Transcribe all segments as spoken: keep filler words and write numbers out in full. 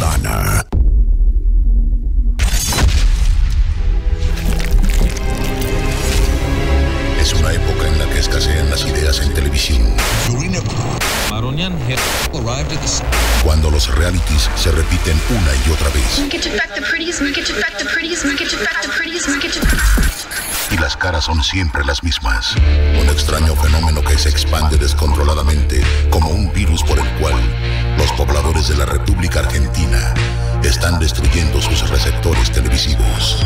Bebana. Es una época en la que escasean las ideas en televisión. Cuando los realities se repiten una y otra vez. Y las caras son siempre las mismas. Un extraño fenómeno que se expande descontroladamente como un virus por el cual los pobladores de la República Argentina están destruyendo sus receptores televisivos.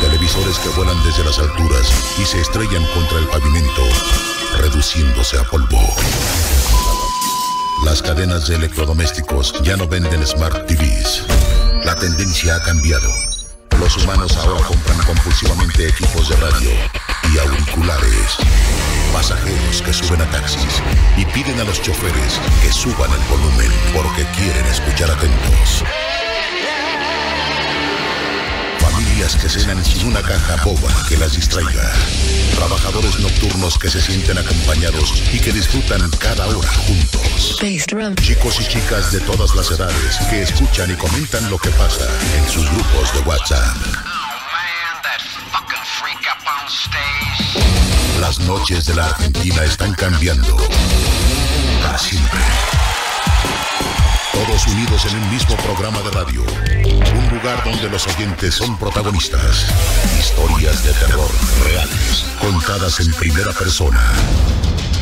Televisores que vuelan desde las alturas y se estrellan contra el pavimento, reduciéndose a polvo. Las cadenas de electrodomésticos ya no venden Smart T Vs. La tendencia ha cambiado. Los humanos ahora compran compulsivamente equipos de radio y auriculares. Pasajeros que suben a taxis y piden a los choferes que suban el volumen porque quieren escuchar atentos. Familias que cenan sin una caja boba que las distraiga. Trabajadores nocturnos que se sienten acompañados y que disfrutan cada hora juntos. Chicos y chicas de todas las edades que escuchan y comentan lo que pasa en sus grupos de WhatsApp. Las noches de la Argentina están cambiando para siempre. Todos unidos en un mismo programa de radio. Un lugar donde los oyentes son protagonistas. Historias de terror reales, contadas en primera persona.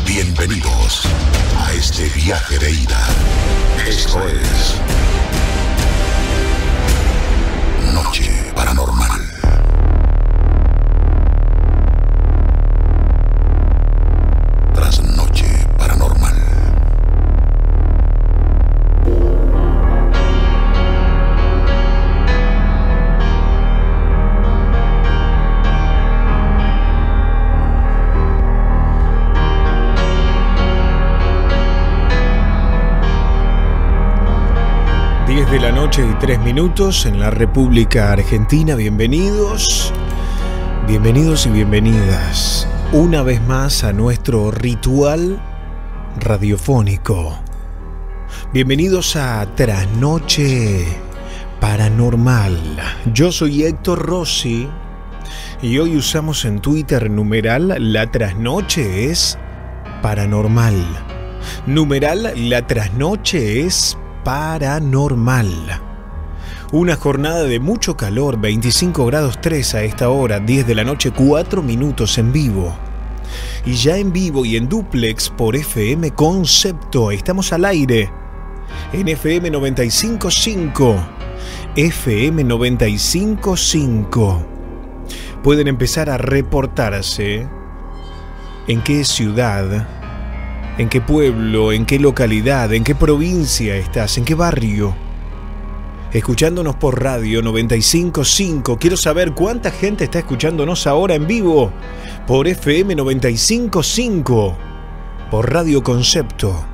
Bienvenidos a este viaje de ida. Esto es Noche Paranormal. De la noche y tres minutos en la República Argentina. Bienvenidos, bienvenidos y bienvenidas una vez más a nuestro ritual radiofónico. Bienvenidos a Trasnoche Paranormal. Yo soy Héctor Rossi y hoy usamos en Twitter numeral la trasnoche es paranormal. Numeral la trasnoche es paranormal. Una jornada de mucho calor, veinticinco grados tres a esta hora, diez de la noche, cuatro minutos en vivo. Y ya en vivo y en dúplex por F M Concepto, estamos al aire en F M noventa y cinco punto cinco. F M noventa y cinco punto cinco. Pueden empezar a reportarse en qué ciudad, en qué pueblo, en qué localidad, en qué provincia estás, en qué barrio. Escuchándonos por radio noventa y cinco punto cinco. Quiero saber cuánta gente está escuchándonos ahora en vivo por F M noventa y cinco punto cinco, por Radio Concepto.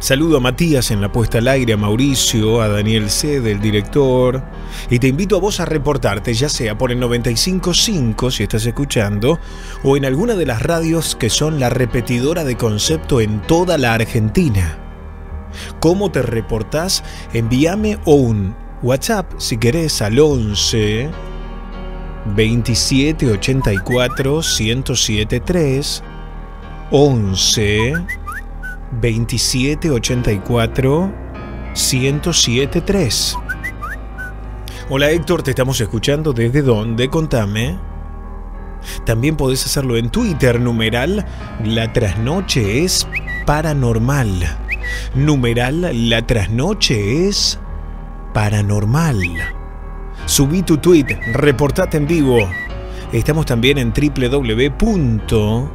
Saludo a Matías en la puesta al aire, a Mauricio, a Daniel C, del director. Y te invito a vos a reportarte, ya sea por el noventa y cinco punto cinco, si estás escuchando, o en alguna de las radios que son la repetidora de Concepto en toda la Argentina. ¿Cómo te reportás? Envíame un WhatsApp, si querés, al once veintisiete ochenta y cuatro diez setenta y tres, once veintisiete ochenta y cuatro diez setenta y tres. Hola Héctor, te estamos escuchando desde dónde, contame. También podés hacerlo en Twitter, numeral la trasnoche es paranormal. Numeral la trasnoche es paranormal. Subí tu tweet, reportate en vivo. Estamos también en doble u doble u doble u punto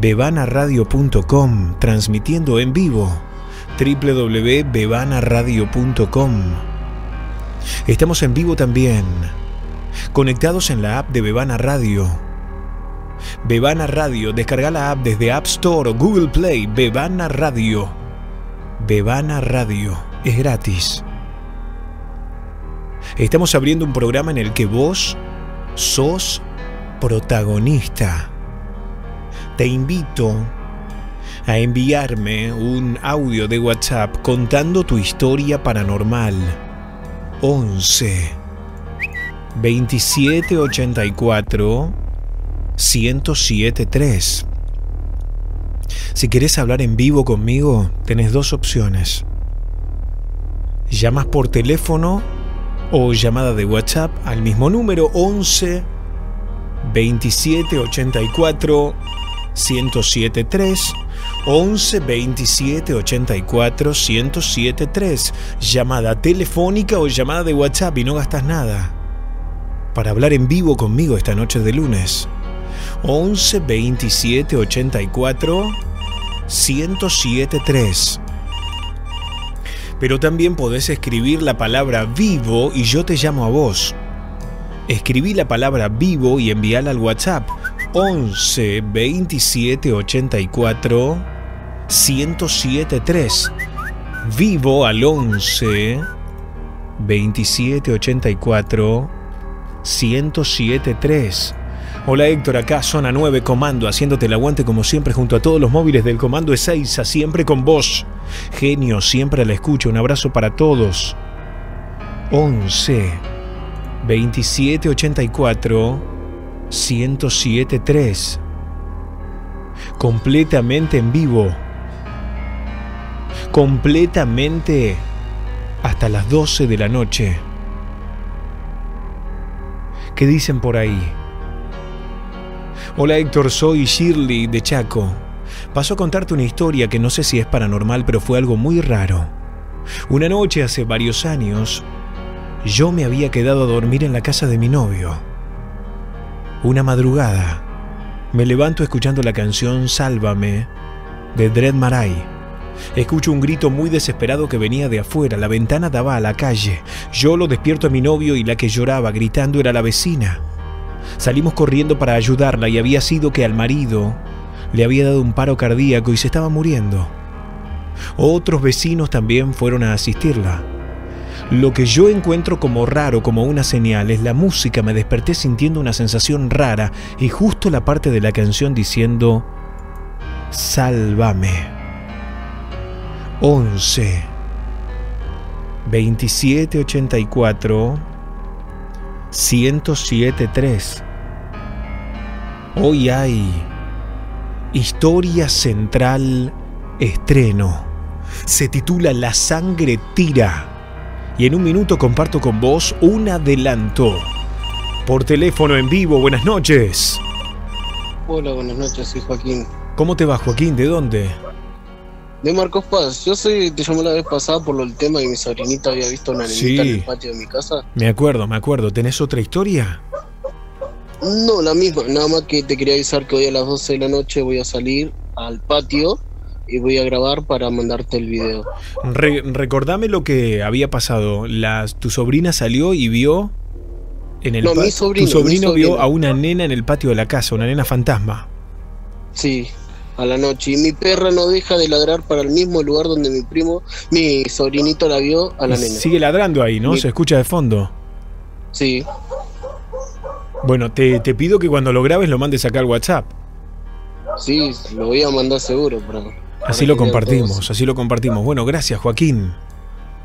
bebana radio punto com, transmitiendo en vivo. doble u doble u doble u punto bebana radio punto com. Estamos en vivo también, conectados en la app de Bebana Radio. Bebana Radio, descarga la app desde App Store o Google Play. Bebana Radio. Bebana Radio, es gratis. Estamos abriendo un programa en el que vos sos protagonista. Te invito a enviarme un audio de WhatsApp contando tu historia paranormal. once veintisiete ochenta y cuatro diez setenta y tres. Si querés hablar en vivo conmigo, tenés dos opciones. Llamas por teléfono o llamada de WhatsApp al mismo número once veintisiete ochenta y cuatro diez setenta y tres, once veintisiete ochenta y cuatro diez setenta y tres, llamada telefónica o llamada de WhatsApp y no gastas nada. Para hablar en vivo conmigo esta noche de lunes, once veintisiete ochenta y cuatro diez setenta y tres. Pero también podés escribir la palabra vivo y yo te llamo a vos. Escribí la palabra vivo y envíala al WhatsApp once veintisiete ochenta y cuatro diez setenta y tres. Vivo al once veintisiete ochenta y cuatro diez setenta y tres. Hola Héctor, acá Zona nueve Comando, haciéndote el aguante como siempre junto a todos los móviles del Comando Ezeiza, siempre con vos. Genio, siempre la escucho, un abrazo para todos. once veintisiete ochenta y cuatro diez setenta y tres. Completamente en vivo. Completamente hasta las doce de la noche. ¿Qué dicen por ahí? Hola Héctor, soy Shirley de Chaco. Paso a contarte una historia que no sé si es paranormal, pero fue algo muy raro. Una noche hace varios años, yo me había quedado a dormir en la casa de mi novio. Una madrugada, me levanto escuchando la canción Sálvame, de Dread Marai. Escucho un grito muy desesperado que venía de afuera, la ventana daba a la calle. Yo lo despierto a mi novio y la que lloraba gritando era la vecina. Salimos corriendo para ayudarla y había sido que al marido le había dado un paro cardíaco y se estaba muriendo. Otros vecinos también fueron a asistirla. Lo que yo encuentro como raro, como una señal, es la música. Me desperté sintiendo una sensación rara y justo la parte de la canción diciendo Sálvame. once veintisiete ochenta y cuatro diez setenta y tres. Hoy hay Historia Central Estreno. Se titula La Sangre Tira. Y en un minuto comparto con vos un adelanto. Por teléfono en vivo, buenas noches. Hola, buenas noches, soy Joaquín. ¿Cómo te va, Joaquín? ¿De dónde? De Marcos Paz. Yo soy, te llamé la vez pasada por el tema de mi sobrinita había visto una nenita, sí, en el patio de mi casa. Me acuerdo, me acuerdo. ¿Tenés otra historia? No, la misma, nada más que te quería avisar que hoy a las doce de la noche voy a salir al patio y voy a grabar para mandarte el video. Re Recordame lo que había pasado. La, tu sobrina salió y vio en el no, mi sobrino, tu sobrino, mi sobrino vio a una nena en el patio de la casa, una nena fantasma. Sí, a la noche. Y mi perra no deja de ladrar para el mismo lugar donde mi primo, mi sobrinito la vio a la nena. Sigue ladrando ahí, ¿no? Mi... Se escucha de fondo. Sí. Bueno, te, te pido que cuando lo grabes lo mandes acá al WhatsApp. Sí, lo voy a mandar seguro. Para, para así lo compartimos, así lo compartimos. Bueno, gracias, Joaquín.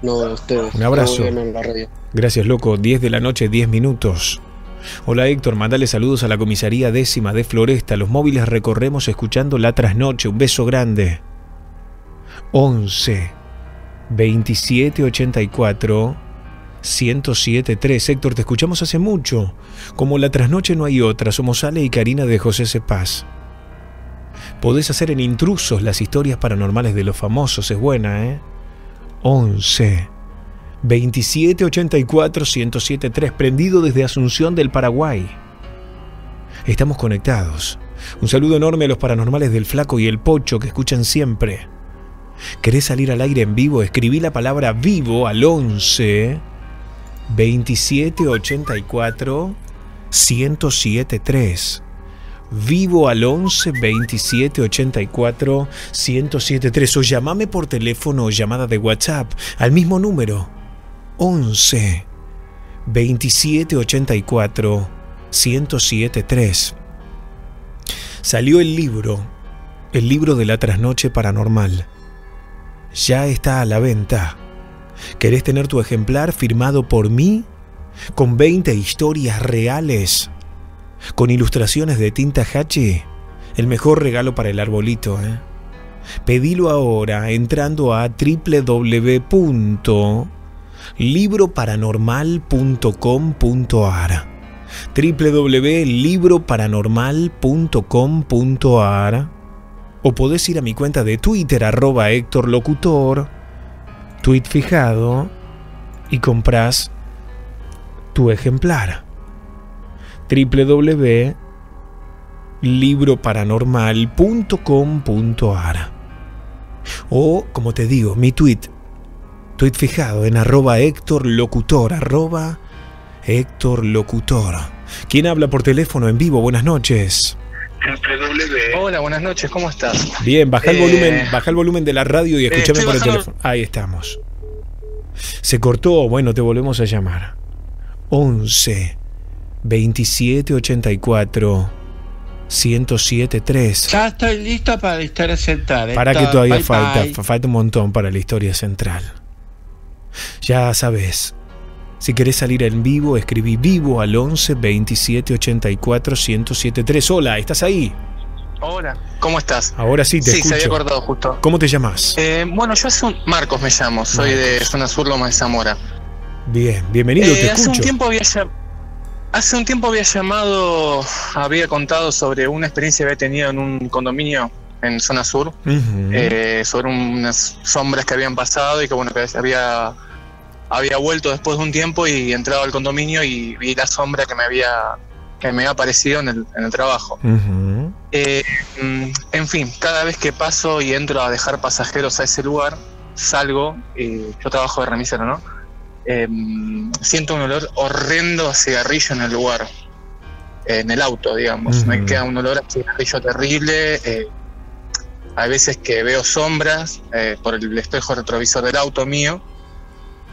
No, a ustedes. Un abrazo. Gracias, loco. diez de la noche, diez minutos. Hola, Héctor. Mandale saludos a la comisaría décima de Floresta. Los móviles recorremos escuchando la trasnoche. Un beso grande. once veintisiete ochenta y cuatro diez setenta y tres. Héctor, te escuchamos hace mucho. Como la trasnoche no hay otra, somos Ale y Karina de José Cepaz. Podés hacer en Intrusos las historias paranormales de los famosos, es buena, ¿eh? once veintisiete ochenta y cuatro diez setenta y tres, prendido desde Asunción del Paraguay. Estamos conectados. Un saludo enorme a los paranormales del Flaco y el Pocho que escuchan siempre. ¿Querés salir al aire en vivo? Escribí la palabra vivo al once veintisiete ochenta y cuatro diez setenta y tres. Vivo al once veintisiete ochenta y cuatro diez setenta y tres. O llamame por teléfono o llamada de WhatsApp al mismo número once veintisiete ochenta y cuatro diez setenta y tres. Salió el libro El libro de la Trasnoche Paranormal ya está a la venta. ¿Querés tener tu ejemplar firmado por mí? Con veinte historias reales, con ilustraciones de tinta hache. El mejor regalo para el arbolito, ¿eh? Pedilo ahora entrando a doble u doble u doble u punto libro paranormal punto com punto a r. doble u doble u doble u punto libro paranormal punto com punto a r, o podés ir a mi cuenta de Twitter, arroba Héctor Locutor, tweet fijado, y comprás tu ejemplar. doble u doble u doble u punto libro paranormal punto com punto a r, o, como te digo, mi tweet, tweet fijado en arroba Héctor Locutor, arroba Héctor Locutor. ¿Quién habla por teléfono en vivo? Buenas noches. Hola, buenas noches, ¿cómo estás? Bien, baja el eh... volumen, baja el volumen de la radio y escúchame eh, por el teléfono. Ahí estamos. Se cortó, bueno, te volvemos a llamar. once veintisiete ochenta y cuatro diez setenta y tres. Ya estoy listo para la historia central. Para que todavía bye, falta, bye. falta un montón para la historia central. Ya sabes. Si querés salir en vivo, escribí vivo al once veintisiete ochenta y cuatro diez setenta y tres. Hola, ¿estás ahí? Hola, ¿cómo estás? Ahora sí te sí, escucho. Sí, se había cortado justo. ¿Cómo te llamás? Eh, bueno, yo soy un... Marcos me llamo, Marcos. Soy de Zona Sur, Loma de Zamora. Bien, bienvenido, eh, te hace escucho. Un tiempo había... Hace un tiempo había llamado, había contado sobre una experiencia que había tenido en un condominio en Zona Sur, uh-huh. eh, sobre unas sombras que habían pasado y que bueno, que había... Había vuelto después de un tiempo y entrado al condominio y vi la sombra que me había que me había aparecido en el, en el trabajo. Uh-huh. eh, en fin, cada vez que paso y entro a dejar pasajeros a ese lugar, salgo, eh, yo trabajo de remisero, ¿no? Eh, siento un olor horrendo a cigarrillo en el lugar, eh, en el auto, digamos. Uh-huh. Me queda un olor a cigarrillo terrible. Eh, hay veces que veo sombras eh, por el espejo retrovisor del auto mío.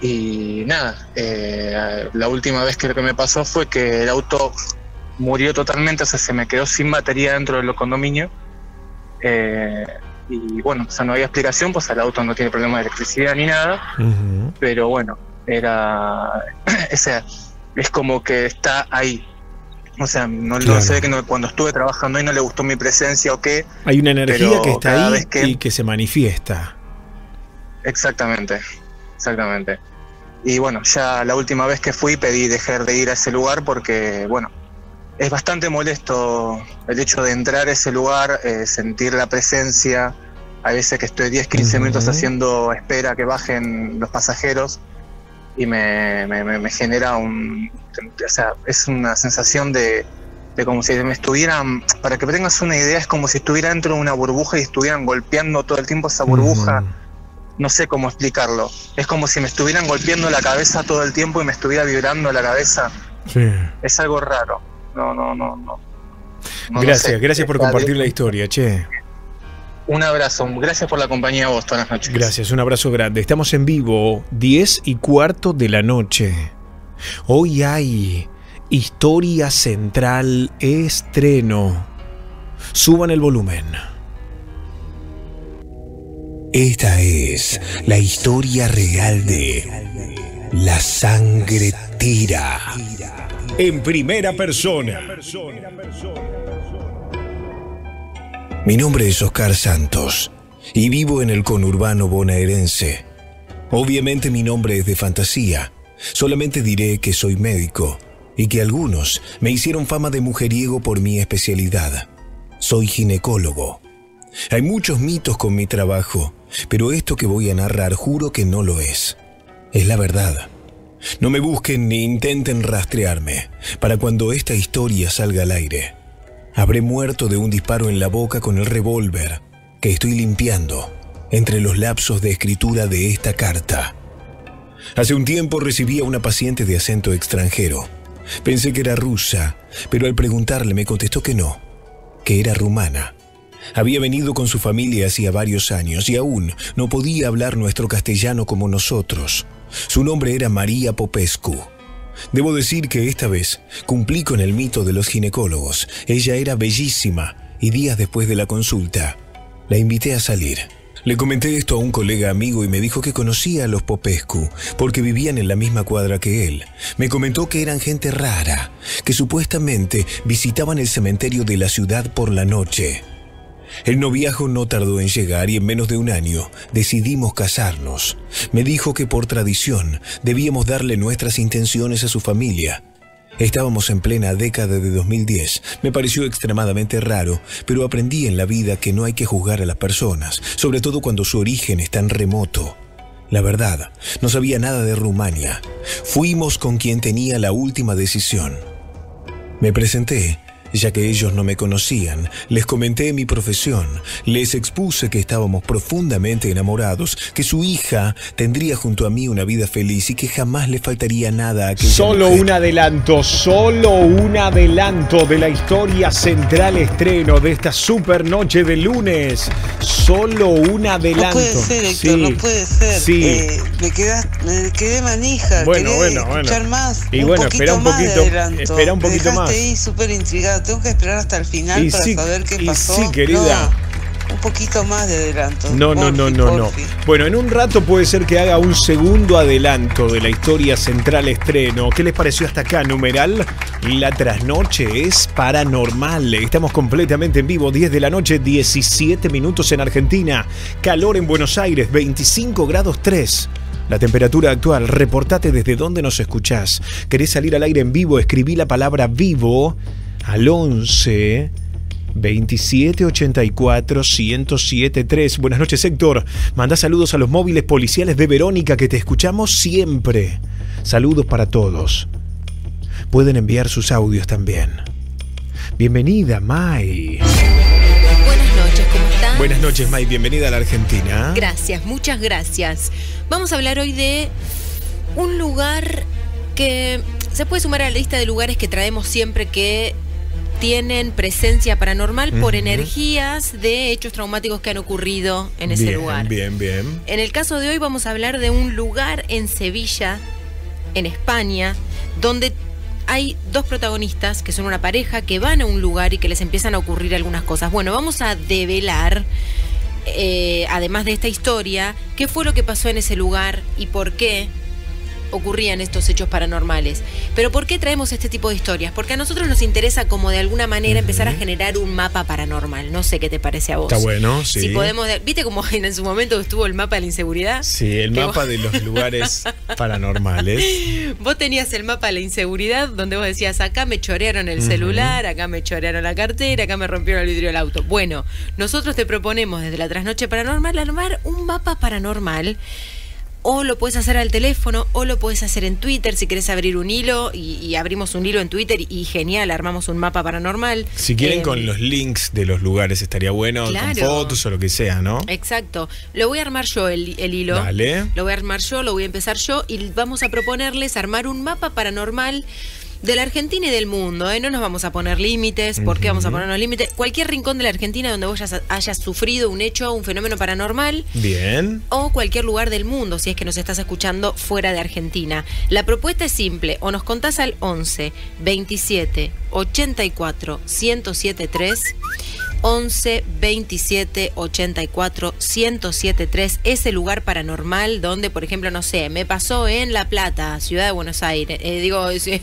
Y nada, eh, la última vez que lo que me pasó fue que el auto murió totalmente, o sea, se me quedó sin batería dentro del condominio. Eh, y bueno, o sea, no había explicación, pues el auto no tiene problema de electricidad ni nada. Uh-huh. Pero bueno, era o sea, es como que está ahí. O sea, no, claro. no sé que no, cuando estuve trabajando ahí no le gustó mi presencia o qué. Hay una energía que está ahí que... y que se manifiesta. Exactamente, exactamente. Y bueno, ya la última vez que fui pedí dejar de ir a ese lugar porque, bueno, es bastante molesto el hecho de entrar a ese lugar, eh, sentir la presencia. Hay veces que estoy diez, quince uh-huh. minutos haciendo espera que bajen los pasajeros y me, me, me, me genera un... O sea, es una sensación de, de como si me estuvieran... Para que tengas una idea, es como si estuviera dentro de una burbuja y estuvieran golpeando todo el tiempo esa burbuja. Uh-huh. No sé cómo explicarlo. Es como si me estuvieran golpeando la cabeza todo el tiempo y me estuviera vibrando la cabeza. Sí. Es algo raro. No, no, no, no. no gracias, no sé. gracias por compartir la historia, che. Un abrazo. Gracias por la compañía a vos todas las noches. Gracias, un abrazo grande. Estamos en vivo, diez y cuarto de la noche. Hoy hay Historia Central estreno. Suban el volumen. Esta es la historia real de La Sangre Tira, en primera persona. Mi nombre es Oscar Santos y vivo en el conurbano bonaerense. Obviamente mi nombre es de fantasía, solamente diré que soy médico y que algunos me hicieron fama de mujeriego por mi especialidad. Soy ginecólogo. Hay muchos mitos con mi trabajo. Pero esto que voy a narrar juro que no lo es. Es la verdad. No me busquen ni intenten rastrearme. Para cuando esta historia salga al aire, habré muerto de un disparo en la boca con el revólver que estoy limpiando entre los lapsos de escritura de esta carta. Hace un tiempo recibí a una paciente de acento extranjero. Pensé que era rusa, pero al preguntarle me contestó que no, que era rumana. Había venido con su familia hacía varios años y aún no podía hablar nuestro castellano como nosotros. Su nombre era María Popescu. Debo decir que esta vez cumplí con el mito de los ginecólogos. Ella era bellísima y días después de la consulta La invité a salir. Le comenté esto a un colega amigo y me dijo que conocía a los Popescu porque vivían en la misma cuadra que él. Me comentó que eran gente rara, que supuestamente visitaban el cementerio de la ciudad por la noche. El noviazgo no tardó en llegar y en menos de un año decidimos casarnos. Me dijo que por tradición debíamos darle nuestras intenciones a su familia. Estábamos en plena década de dos mil diez. Me pareció extremadamente raro, pero aprendí en la vida que no hay que juzgar a las personas, sobre todo cuando su origen es tan remoto. La verdad, no sabía nada de Rumania. Fuimos con quien tenía la última decisión. Me presenté, ya que ellos no me conocían. Les comenté mi profesión. Les expuse que estábamos profundamente enamorados, que su hija tendría junto a mí una vida feliz y que jamás le faltaría nada a aquella Solo mujer. un adelanto, solo un adelanto de la historia central estreno de esta super noche de lunes. Solo un adelanto. No puede ser, Héctor, sí. no puede ser. Sí. Eh, me, quedas, me quedé manija. Bueno, Querés bueno, bueno. más. Y un bueno, espera un poquito. Espera un poquito más. Ahí súper intrigado. Tengo que esperar hasta el final y para sí, saber qué pasó. Sí, querida. No, un poquito más de adelanto. No, no, no, no, no. Bueno, en un rato puede ser que haga un segundo adelanto de la historia central estreno. ¿Qué les pareció hasta acá, numeral? La trasnoche es paranormal. Estamos completamente en vivo. diez de la noche, diecisiete minutos en Argentina. Calor en Buenos Aires, veinticinco grados tres. La temperatura actual. Reportate desde dónde nos escuchás. ¿Querés salir al aire en vivo? Escribí la palabra vivo al once veintisiete ochenta y cuatro diez setenta y tres. Buenas noches, Héctor. Mandá saludos a los móviles policiales de Verónica, que te escuchamos siempre. Saludos para todos. Pueden enviar sus audios también. Bienvenida, Mai. Buenas noches, ¿cómo están? Buenas noches, Mai. Bienvenida a la Argentina. Gracias, muchas gracias. Vamos a hablar hoy de un lugar que se puede sumar a la lista de lugares que traemos siempre que tienen presencia paranormal por uh-huh. energías de hechos traumáticos que han ocurrido en ese bien, lugar. Bien, bien. En el caso de hoy vamos a hablar de un lugar en Sevilla, en España, donde hay dos protagonistas que son una pareja que van a un lugar y que les empiezan a ocurrir algunas cosas. Bueno, vamos a develar, eh, además de esta historia, qué fue lo que pasó en ese lugar y por qué ocurrían estos hechos paranormales. Pero ¿por qué traemos este tipo de historias? Porque a nosotros nos interesa, como de alguna manera, empezar a generar un mapa paranormal. No sé qué te parece a vos. Está bueno, sí. Si podemos, ¿viste cómo en su momento estuvo el mapa de la inseguridad? Sí, el mapa vos... de los lugares paranormales. Vos tenías el mapa de la inseguridad, donde vos decías, acá me chorearon el uh-huh. celular, acá me chorearon la cartera, acá me rompieron el vidrio del auto. Bueno, nosotros te proponemos desde la Trasnoche Paranormal armar un mapa paranormal. O lo puedes hacer al teléfono, o lo puedes hacer en Twitter, si querés abrir un hilo, y, y abrimos un hilo en Twitter, y genial, armamos un mapa paranormal. Si quieren eh, con los links de los lugares estaría bueno, claro, con fotos o lo que sea, ¿no? Exacto. Lo voy a armar yo el, el hilo. Dale. Lo voy a armar yo, lo voy a empezar yo, y vamos a proponerles armar un mapa paranormal de la Argentina y del mundo, ¿eh? No nos vamos a poner límites. ¿Por qué vamos a ponernos límites? Cualquier rincón de la Argentina donde vos hayas, hayas sufrido un hecho, un fenómeno paranormal. Bien. O cualquier lugar del mundo, si es que nos estás escuchando fuera de Argentina. La propuesta es simple. O nos contás al once veintisiete ochenta y cuatro diez setenta y tres. once veintisiete ochenta y cuatro diez setenta y tres. Ese lugar paranormal donde, por ejemplo, no sé, me pasó en La Plata, Ciudad de Buenos Aires. Eh, digo... Sí.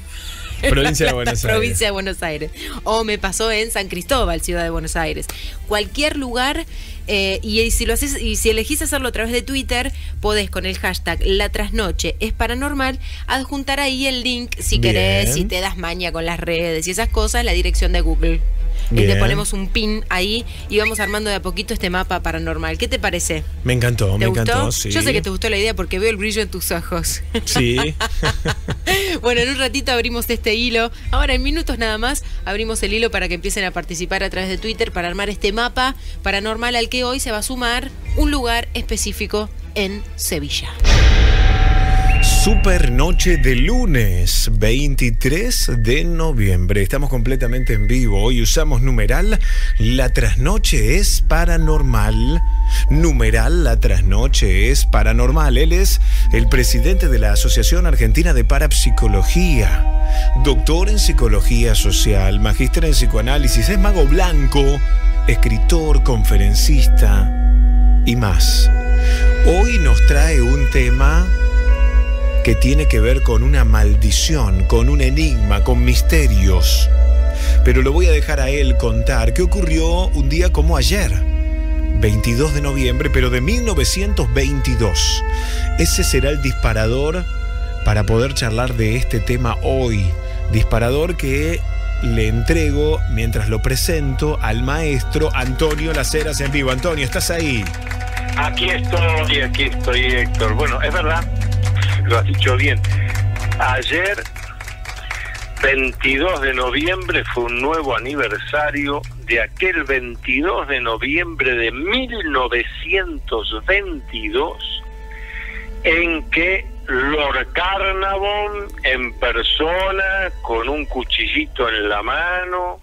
Provincia de Buenos Aires. Provincia de Buenos Aires. O me pasó en San Cristóbal, Ciudad de Buenos Aires. Cualquier lugar, eh, y, y si lo haces, y si elegís hacerlo a través de Twitter, podés con el hashtag La Trasnoche es Paranormal adjuntar ahí el link si Bien. querés, si te das maña con las redes y esas cosas, la dirección de Google. Bien. Y le ponemos un pin ahí y vamos armando de a poquito este mapa paranormal. ¿Qué te parece? Me encantó, me gustó? encantó. Sí. Yo sé que te gustó la idea porque veo el brillo en tus ojos. Sí. Bueno, en un ratito abrimos este hilo. Ahora, en minutos nada más, abrimos el hilo para que empiecen a participar a través de Twitter para armar este mapa paranormal al que hoy se va a sumar un lugar específico en Sevilla. Super noche de lunes, veintitrés de noviembre. Estamos completamente en vivo. Hoy usamos numeral La Trasnoche es Paranormal. Numeral La Trasnoche es Paranormal. Él es el presidente de la Asociación Argentina de Parapsicología, doctor en psicología social, magíster en psicoanálisis, es mago blanco escritor, conferencista y más. Hoy nos trae un tema que tiene que ver con una maldición, con un enigma, con misterios. Pero lo voy a dejar a él contar qué ocurrió un día como ayer, veintidós de noviembre, pero de mil novecientos veintidós. Ese será el disparador para poder charlar de este tema hoy. Disparador que le entrego mientras lo presento al maestro Antonio Las Heras en vivo. Antonio, ¿estás ahí? Aquí estoy, aquí estoy, Héctor. Bueno, es verdad, lo has dicho bien. Ayer, veintidós de noviembre, fue un nuevo aniversario de aquel veintidós de noviembre de mil novecientos veintidós en que Lord Carnarvon, en persona, con un cuchillito en la mano,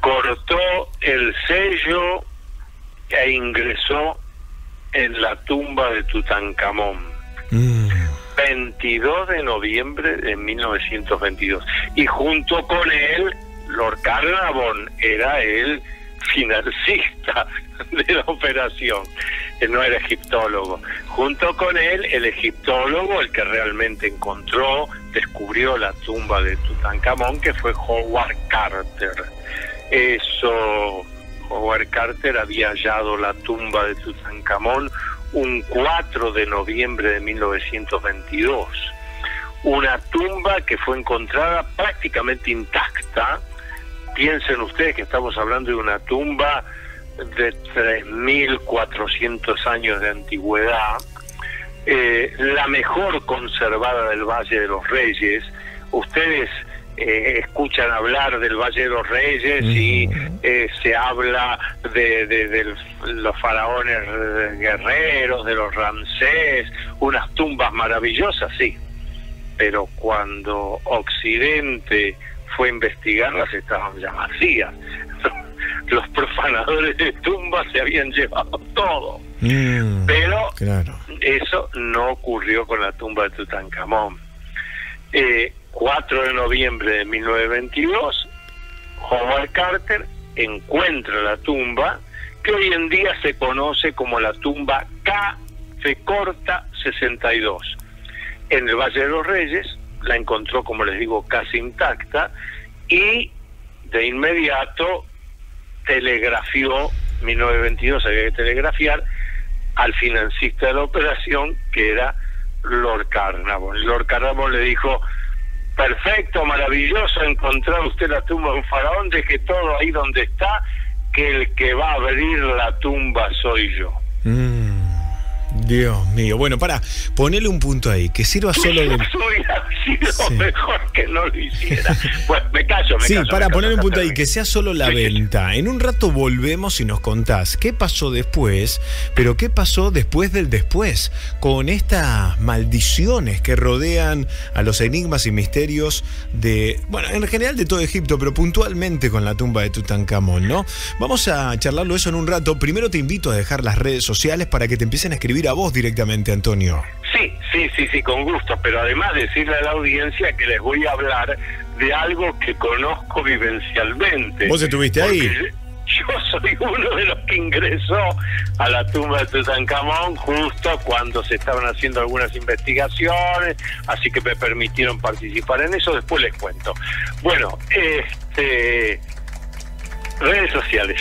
cortó el sello e ingresó en la tumba de Tutankamón. Mm. veintidós de noviembre de mil novecientos veintidós. Y junto con él, Lord Carnarvon era el financista de la operación, no era egiptólogo. Junto con él, el egiptólogo, el que realmente encontró, descubrió la tumba de Tutankamón, que fue Howard Carter. Eso, Howard Carter había hallado la tumba de Tutankamón un cuatro de noviembre de mil novecientos veintidós. Una tumba que fue encontrada prácticamente intacta. Piensen ustedes que estamos hablando de una tumba de tres mil cuatrocientos años de antigüedad, eh, la mejor conservada del Valle de los Reyes. Ustedes eh, escuchan hablar del Valle de los Reyes y eh, se habla de, de, de los faraones guerreros, de los Ramsés, unas tumbas maravillosas, sí. Pero cuando Occidente fue a investigarlas, estaban ya vacías. Los profanadores de tumbas se habían llevado todo. Mm, pero claro, eso no ocurrió con la tumba de Tutankamón. Eh, cuatro de noviembre de mil novecientos veintidós, Howard Carter encuentra la tumba que hoy en día se conoce como la tumba K F corta sesenta y dos. En el Valle de los Reyes la encontró, como les digo, casi intacta, y de inmediato telegrafió, mil novecientos veintidós había que telegrafiar, al financista de la operación, que era Lord Carnarvon. Lord Carnarvon le dijo: perfecto, maravilloso, encontrar usted la tumba de un faraón, deje todo ahí donde está, que el que va a abrir la tumba soy yo. Mm. Dios mío. Bueno, para, ponele un punto ahí, que sirva solo de... hubiera sido sí. Mejor que no lo hiciera. Bueno, me callo, me sí, callo. Sí, para, ponerle un punto ahí, que sea solo la sí. venta. En un rato volvemos y nos contás qué pasó después, pero qué pasó después del después, con estas maldiciones que rodean a los enigmas y misterios de, bueno, en general de todo Egipto, pero puntualmente con la tumba de Tutankamón, ¿no? Vamos a charlarlo eso en un rato. Primero te invito a dejar las redes sociales para que te empiecen a escribir a vos directamente, Antonio. Sí, sí, sí, sí, con gusto, pero además decirle a la audiencia que les voy a hablar de algo que conozco vivencialmente. ¿Vos estuviste ahí? Yo soy uno de los que ingresó a la tumba de Tutankamón justo cuando se estaban haciendo algunas investigaciones, así que me permitieron participar en eso, después les cuento. Bueno, este... redes sociales.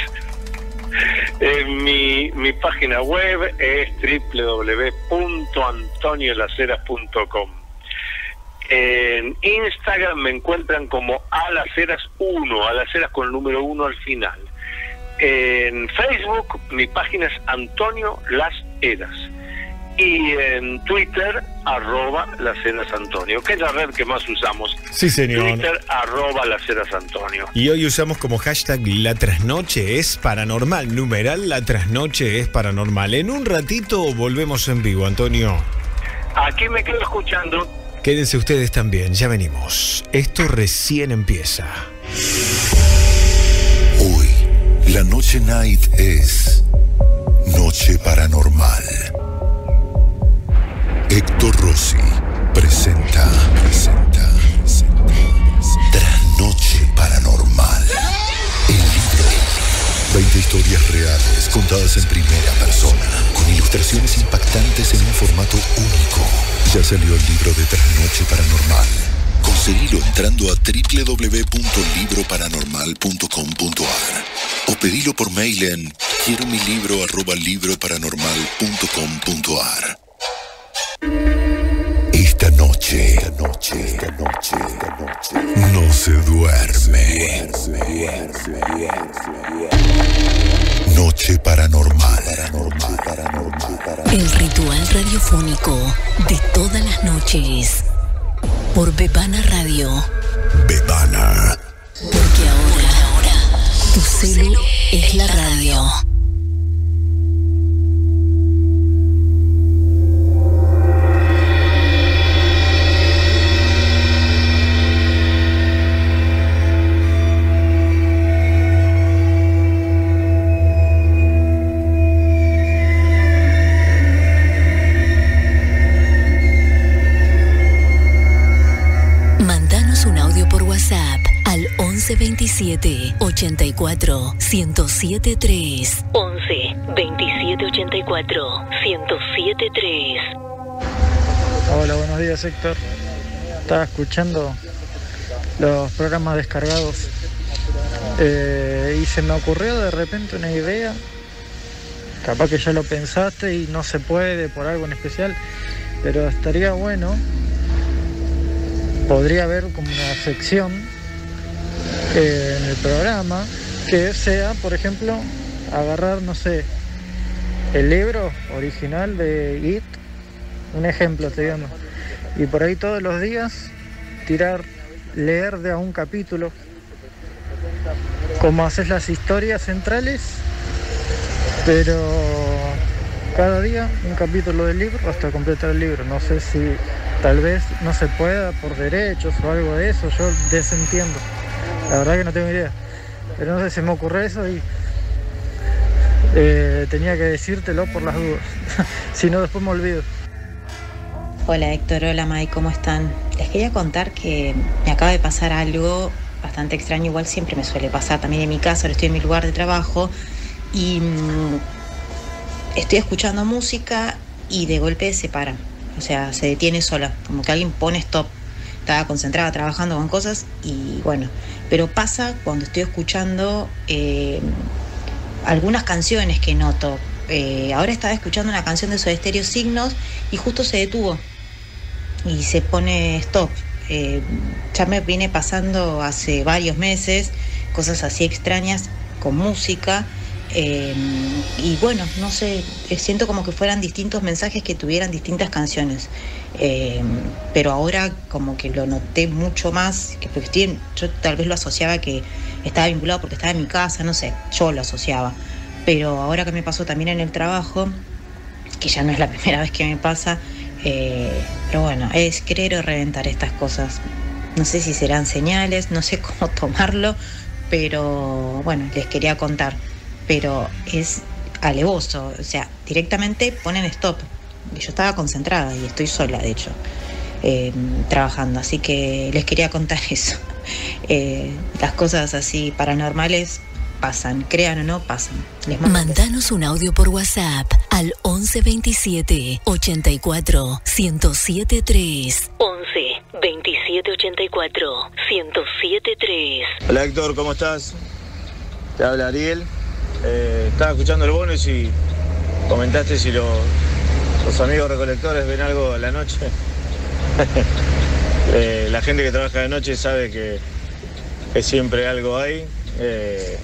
Eh, mi, mi página web es doble u doble u doble u punto antonio las heras punto com. En Instagram me encuentran como a las heras uno, a las heras con el número uno al final. En Facebook mi página es Antonio Las Heras. Y en Twitter, arroba Las Heras Antonio, que es la red que más usamos. Sí, señor. Twitter, arroba Las Heras Antonio. Y hoy usamos como hashtag La Trasnoche es Paranormal, numeral La Trasnoche es Paranormal. En un ratito volvemos en vivo, Antonio. Aquí me quedo escuchando. Quédense ustedes también, ya venimos. Esto recién empieza. Hoy, la Noche Night es Noche Paranormal. Héctor Rossi presenta, presenta, presenta, presenta Trasnoche Paranormal, el libro veinte historias reales contadas en primera persona, con ilustraciones impactantes en un formato único. Ya salió el libro de Trasnoche Paranormal. Conseguilo entrando a doble u doble u doble u punto libro paranormal punto com punto a r o pedilo por mail en quiero mi libro arroba libro paranormal punto com punto a r. Esta noche, esta noche, esta noche, esta noche, no se duerme. Noche paranormal. El ritual radiofónico de todas las noches. Por Bebana Radio. Bebana. Porque ahora, tu celu es la radio. veintisiete ochenta y cuatro diez setenta y tres once veintisiete ochenta y cuatro diez setenta y tres. Hola, buenos días, Héctor. Estaba escuchando los programas descargados eh, y se me ocurrió de repente una idea. Capaz que ya lo pensaste y no se puede por algo en especial, pero estaría bueno. Podría haber como una sección en el programa que sea, por ejemplo, agarrar, no sé, el libro original de It, un ejemplo, te digamos, y por ahí todos los días tirar, leer de a un capítulo, como haces las historias centrales, pero cada día un capítulo del libro hasta completar el libro. No sé si tal vez no se pueda por derechos o algo de eso, yo desentiendo. La verdad que no tengo idea, pero no sé, se me ocurre eso y eh, tenía que decírtelo por las dudas, si no después me olvido. Hola Héctor, hola Mai, ¿cómo están? Les quería contar que me acaba de pasar algo bastante extraño, igual siempre me suele pasar también en mi casa, ahora estoy en mi lugar de trabajo y mmm, estoy escuchando música y de golpe se para, o sea, se detiene sola, como que alguien pone stop. Estaba concentrada trabajando con cosas y bueno, pero pasa cuando estoy escuchando eh, algunas canciones que noto. Eh, ahora estaba escuchando una canción de Soda Stereo, Signos, y justo se detuvo y se pone stop. Eh, ya me viene pasando hace varios meses cosas así extrañas con música. Eh, y bueno, no sé, siento como que fueran distintos mensajes que tuvieran distintas canciones, eh, pero ahora como que lo noté mucho más, que estoy, yo tal vez lo asociaba que estaba vinculado porque estaba en mi casa, no sé, yo lo asociaba, pero ahora que me pasó también en el trabajo, que ya no es la primera vez que me pasa, eh, pero bueno, es creer o reventar estas cosas, no sé si serán señales, no sé cómo tomarlo, pero bueno, les quería contar. Pero es alevoso, o sea, directamente ponen stop. Yo estaba concentrada y estoy sola, de hecho, eh, trabajando. Así que les quería contar eso. Eh, las cosas así paranormales pasan, crean o no, pasan. Les mando. Mandanos un audio por WhatsApp al once veintisiete ochenta y cuatro diez setenta y tres. once veintisiete ochenta y cuatro diez setenta y tres. Hola Héctor, ¿cómo estás? Te habla Ariel. Eh, estaba escuchando el bonus y comentaste si lo, los amigos recolectores ven algo a la noche. eh, la gente que trabaja de noche sabe que, que siempre algo hay. Eh,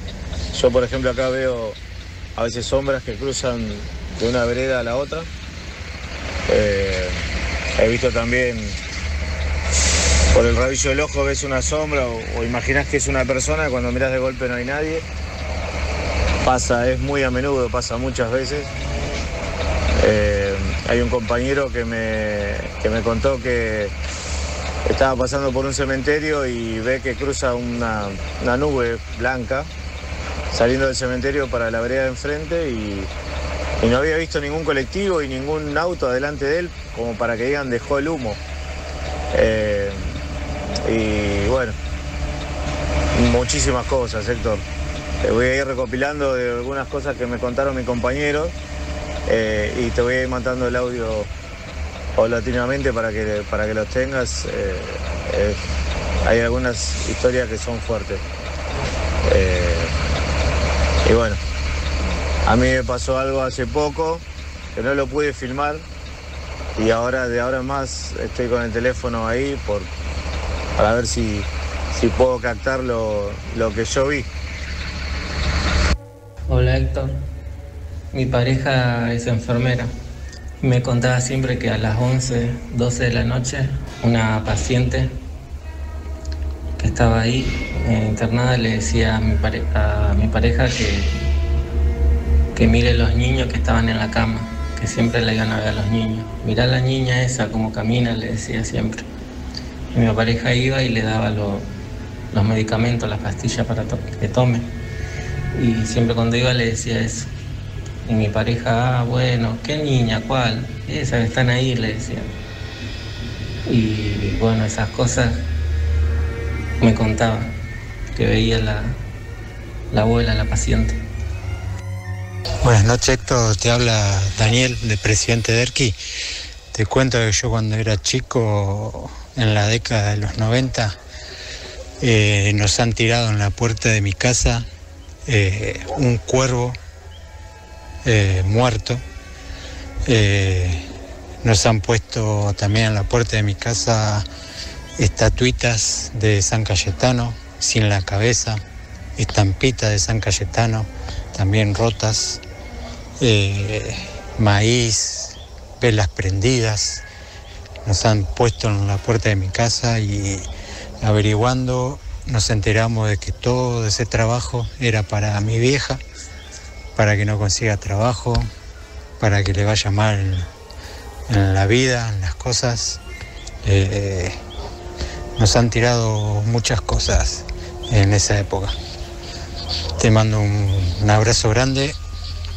yo, por ejemplo, acá veo a veces sombras que cruzan de una vereda a la otra. Eh, he visto también por el rabillo del ojo ves una sombra o, o imaginás que es una persona, cuando mirás de golpe no hay nadie. Pasa, es muy a menudo, pasa muchas veces. Eh, hay un compañero que me, que me contó que estaba pasando por un cementerio y ve que cruza una, una nube blanca saliendo del cementerio para la vereda de enfrente y, y no había visto ningún colectivo y ningún auto adelante de él, como para que digan dejó el humo. Eh, y bueno, muchísimas cosas, Héctor. Te voy a ir recopilando de algunas cosas que me contaron mis compañeros eh, y te voy a ir mandando el audio paulatinamente para que, para que los tengas. Eh, eh, hay algunas historias que son fuertes. Eh, y bueno, a mí me pasó algo hace poco que no lo pude filmar y ahora de ahora en más estoy con el teléfono ahí por, para ver si, si puedo captar lo, lo que yo vi. Hola Héctor, mi pareja es enfermera. Me contaba siempre que a las once, doce de la noche una paciente que estaba ahí eh, internada le decía a mi, pare a mi pareja que, que mire los niños que estaban en la cama, que siempre le iban a ver a los niños. Mirá la niña esa como camina, le decía siempre. Y mi pareja iba y le daba lo, los medicamentos, las pastillas para to que tome. Y siempre cuando iba le decía eso. Y mi pareja, ah, bueno, ¿qué niña? ¿Cuál? Esas que están ahí, le decía. Y bueno, esas cosas me contaba, que veía la, la abuela, la paciente. Buenas noches, Héctor. Te habla Daniel, de Presidente Derqui. Te cuento que yo cuando era chico, en la década de los noventa, eh, nos han tirado en la puerta de mi casa Eh, un cuervo eh, muerto. Eh, nos han puesto también en la puerta de mi casa estatuitas de San Cayetano sin la cabeza, estampitas de San Cayetano también rotas, eh, maíz, velas prendidas. Nos han puesto en la puerta de mi casa y averiguando nos enteramos de que todo ese trabajo era para mi vieja, para que no consiga trabajo, para que le vaya mal en, en la vida, en las cosas. Eh, nos han tirado muchas cosas en esa época. Te mando un, un abrazo grande,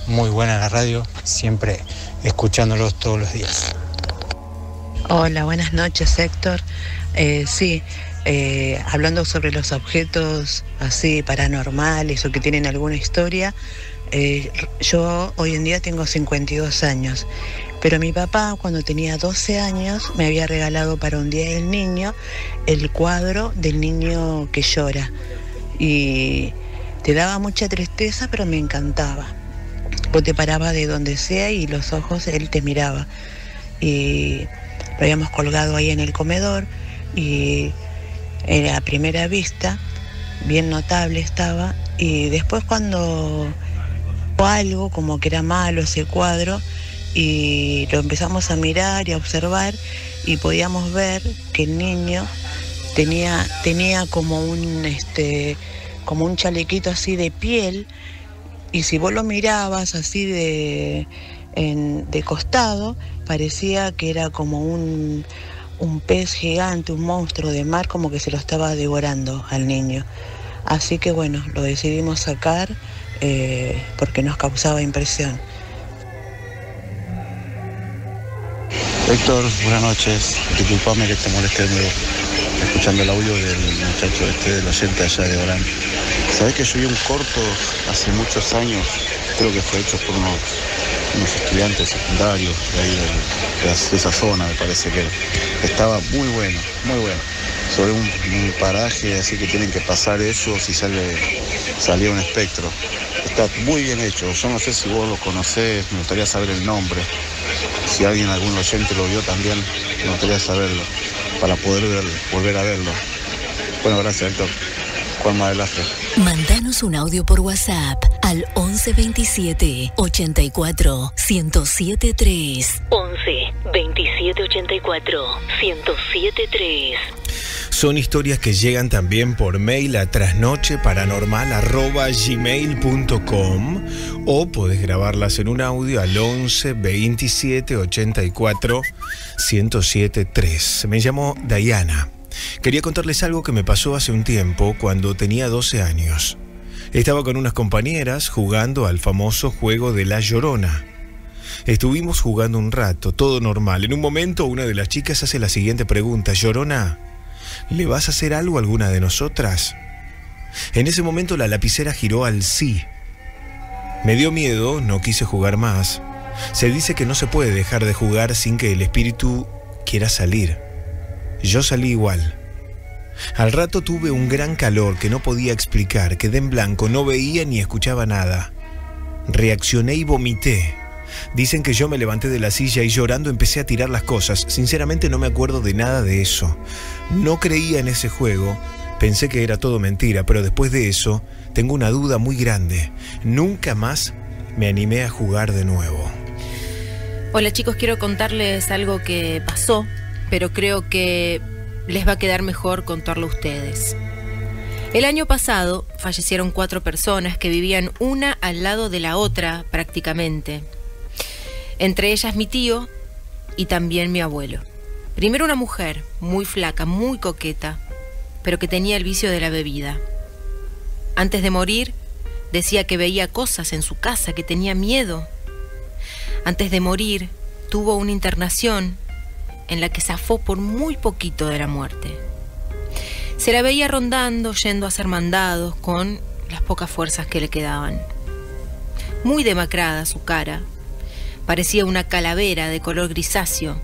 muy buena la radio, siempre escuchándolos todos los días. Hola, buenas noches Héctor. Eh, sí. Eh, hablando sobre los objetos así paranormales o que tienen alguna historia, eh, yo hoy en día tengo cincuenta y dos años, pero mi papá cuando tenía doce años me había regalado para un día del niño el cuadro del niño que llora y te daba mucha tristeza, pero me encantaba. Vos te parabas de donde sea y los ojos él te miraba y lo habíamos colgado ahí en el comedor y a primera vista, bien notable estaba, y después cuando fue algo como que era malo ese cuadro, y lo empezamos a mirar y a observar, y podíamos ver que el niño tenía, tenía como un este como un chalequito así de piel, y si vos lo mirabas así de, en, de costado, parecía que era como un... un pez gigante, un monstruo de mar, como que se lo estaba devorando al niño. Así que bueno, lo decidimos sacar eh, porque nos causaba impresión. Héctor, buenas noches. Disculpame que te moleste de nuevo, escuchando el audio del muchacho este, del oyente allá de Orán. Sabés que yo vi un corto hace muchos años, creo que fue hecho por unos, unos estudiantes secundarios de ahí de, de, de esa zona, me parece que estaba muy bueno, muy bueno, sobre un, un paraje así que tienen que pasar ellos y sale, salía un espectro. Está muy bien hecho, yo no sé si vos lo conocés, me gustaría saber el nombre, si alguien, algún oyente lo vio también, me gustaría saberlo, para poder verlo, volver a verlo. Bueno, gracias Héctor. Juan Madelazo. Mandanos un audio por WhatsApp al once veintisiete ochenta y cuatro diez setenta y tres. once veintisiete ochenta y cuatro diez setenta y tres. Son historias que llegan también por mail a trasnoche paranormal arroba gmail punto com o podés grabarlas en un audio al once veintisiete ochenta y cuatro diez setenta y tres. Me llamo Dayana. Quería contarles algo que me pasó hace un tiempo cuando tenía doce años. Estaba con unas compañeras jugando al famoso juego de La Llorona. Estuvimos jugando un rato, todo normal. En un momento una de las chicas hace la siguiente pregunta: Llorona, ¿le vas a hacer algo a alguna de nosotras? En ese momento la lapicera giró al sí. Me dio miedo, no quise jugar más. Se dice que no se puede dejar de jugar sin que el espíritu quiera salir. Yo salí igual. Al rato tuve un gran calor que no podía explicar, quedé en blanco, no veía ni escuchaba nada. Reaccioné y vomité. Dicen que yo me levanté de la silla y llorando empecé a tirar las cosas. Sinceramente no me acuerdo de nada de eso. No creía en ese juego. Pensé que era todo mentira, pero después de eso tengo una duda muy grande. Nunca más me animé a jugar de nuevo. Hola chicos, quiero contarles algo que pasó, pero creo que les va a quedar mejor contarlo a ustedes. El año pasado fallecieron cuatro personas que vivían una al lado de la otra prácticamente. Entre ellas mi tío y también mi abuelo. Primero una mujer, muy flaca, muy coqueta, pero que tenía el vicio de la bebida. Antes de morir, decía que veía cosas en su casa, que tenía miedo. Antes de morir, tuvo una internación en la que zafó por muy poquito de la muerte. Se la veía rondando, yendo a ser mandados con las pocas fuerzas que le quedaban. Muy demacrada su cara, parecía una calavera de color grisáceo,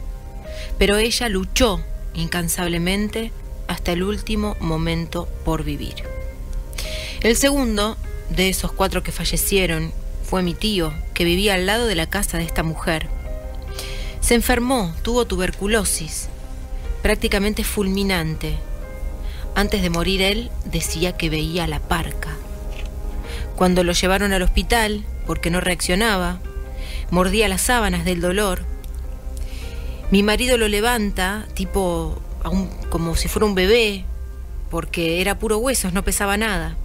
pero ella luchó incansablemente hasta el último momento por vivir. El segundo de esos cuatro que fallecieron fue mi tío, que vivía al lado de la casa de esta mujer. Se enfermó, tuvo tuberculosis, prácticamente fulminante. Antes de morir él decía que veía la parca. Cuando lo llevaron al hospital, porque no reaccionaba, mordía las sábanas del dolor. Mi marido lo levanta, tipo, aún como si fuera un bebé, porque era puro huesos, no pesaba nada.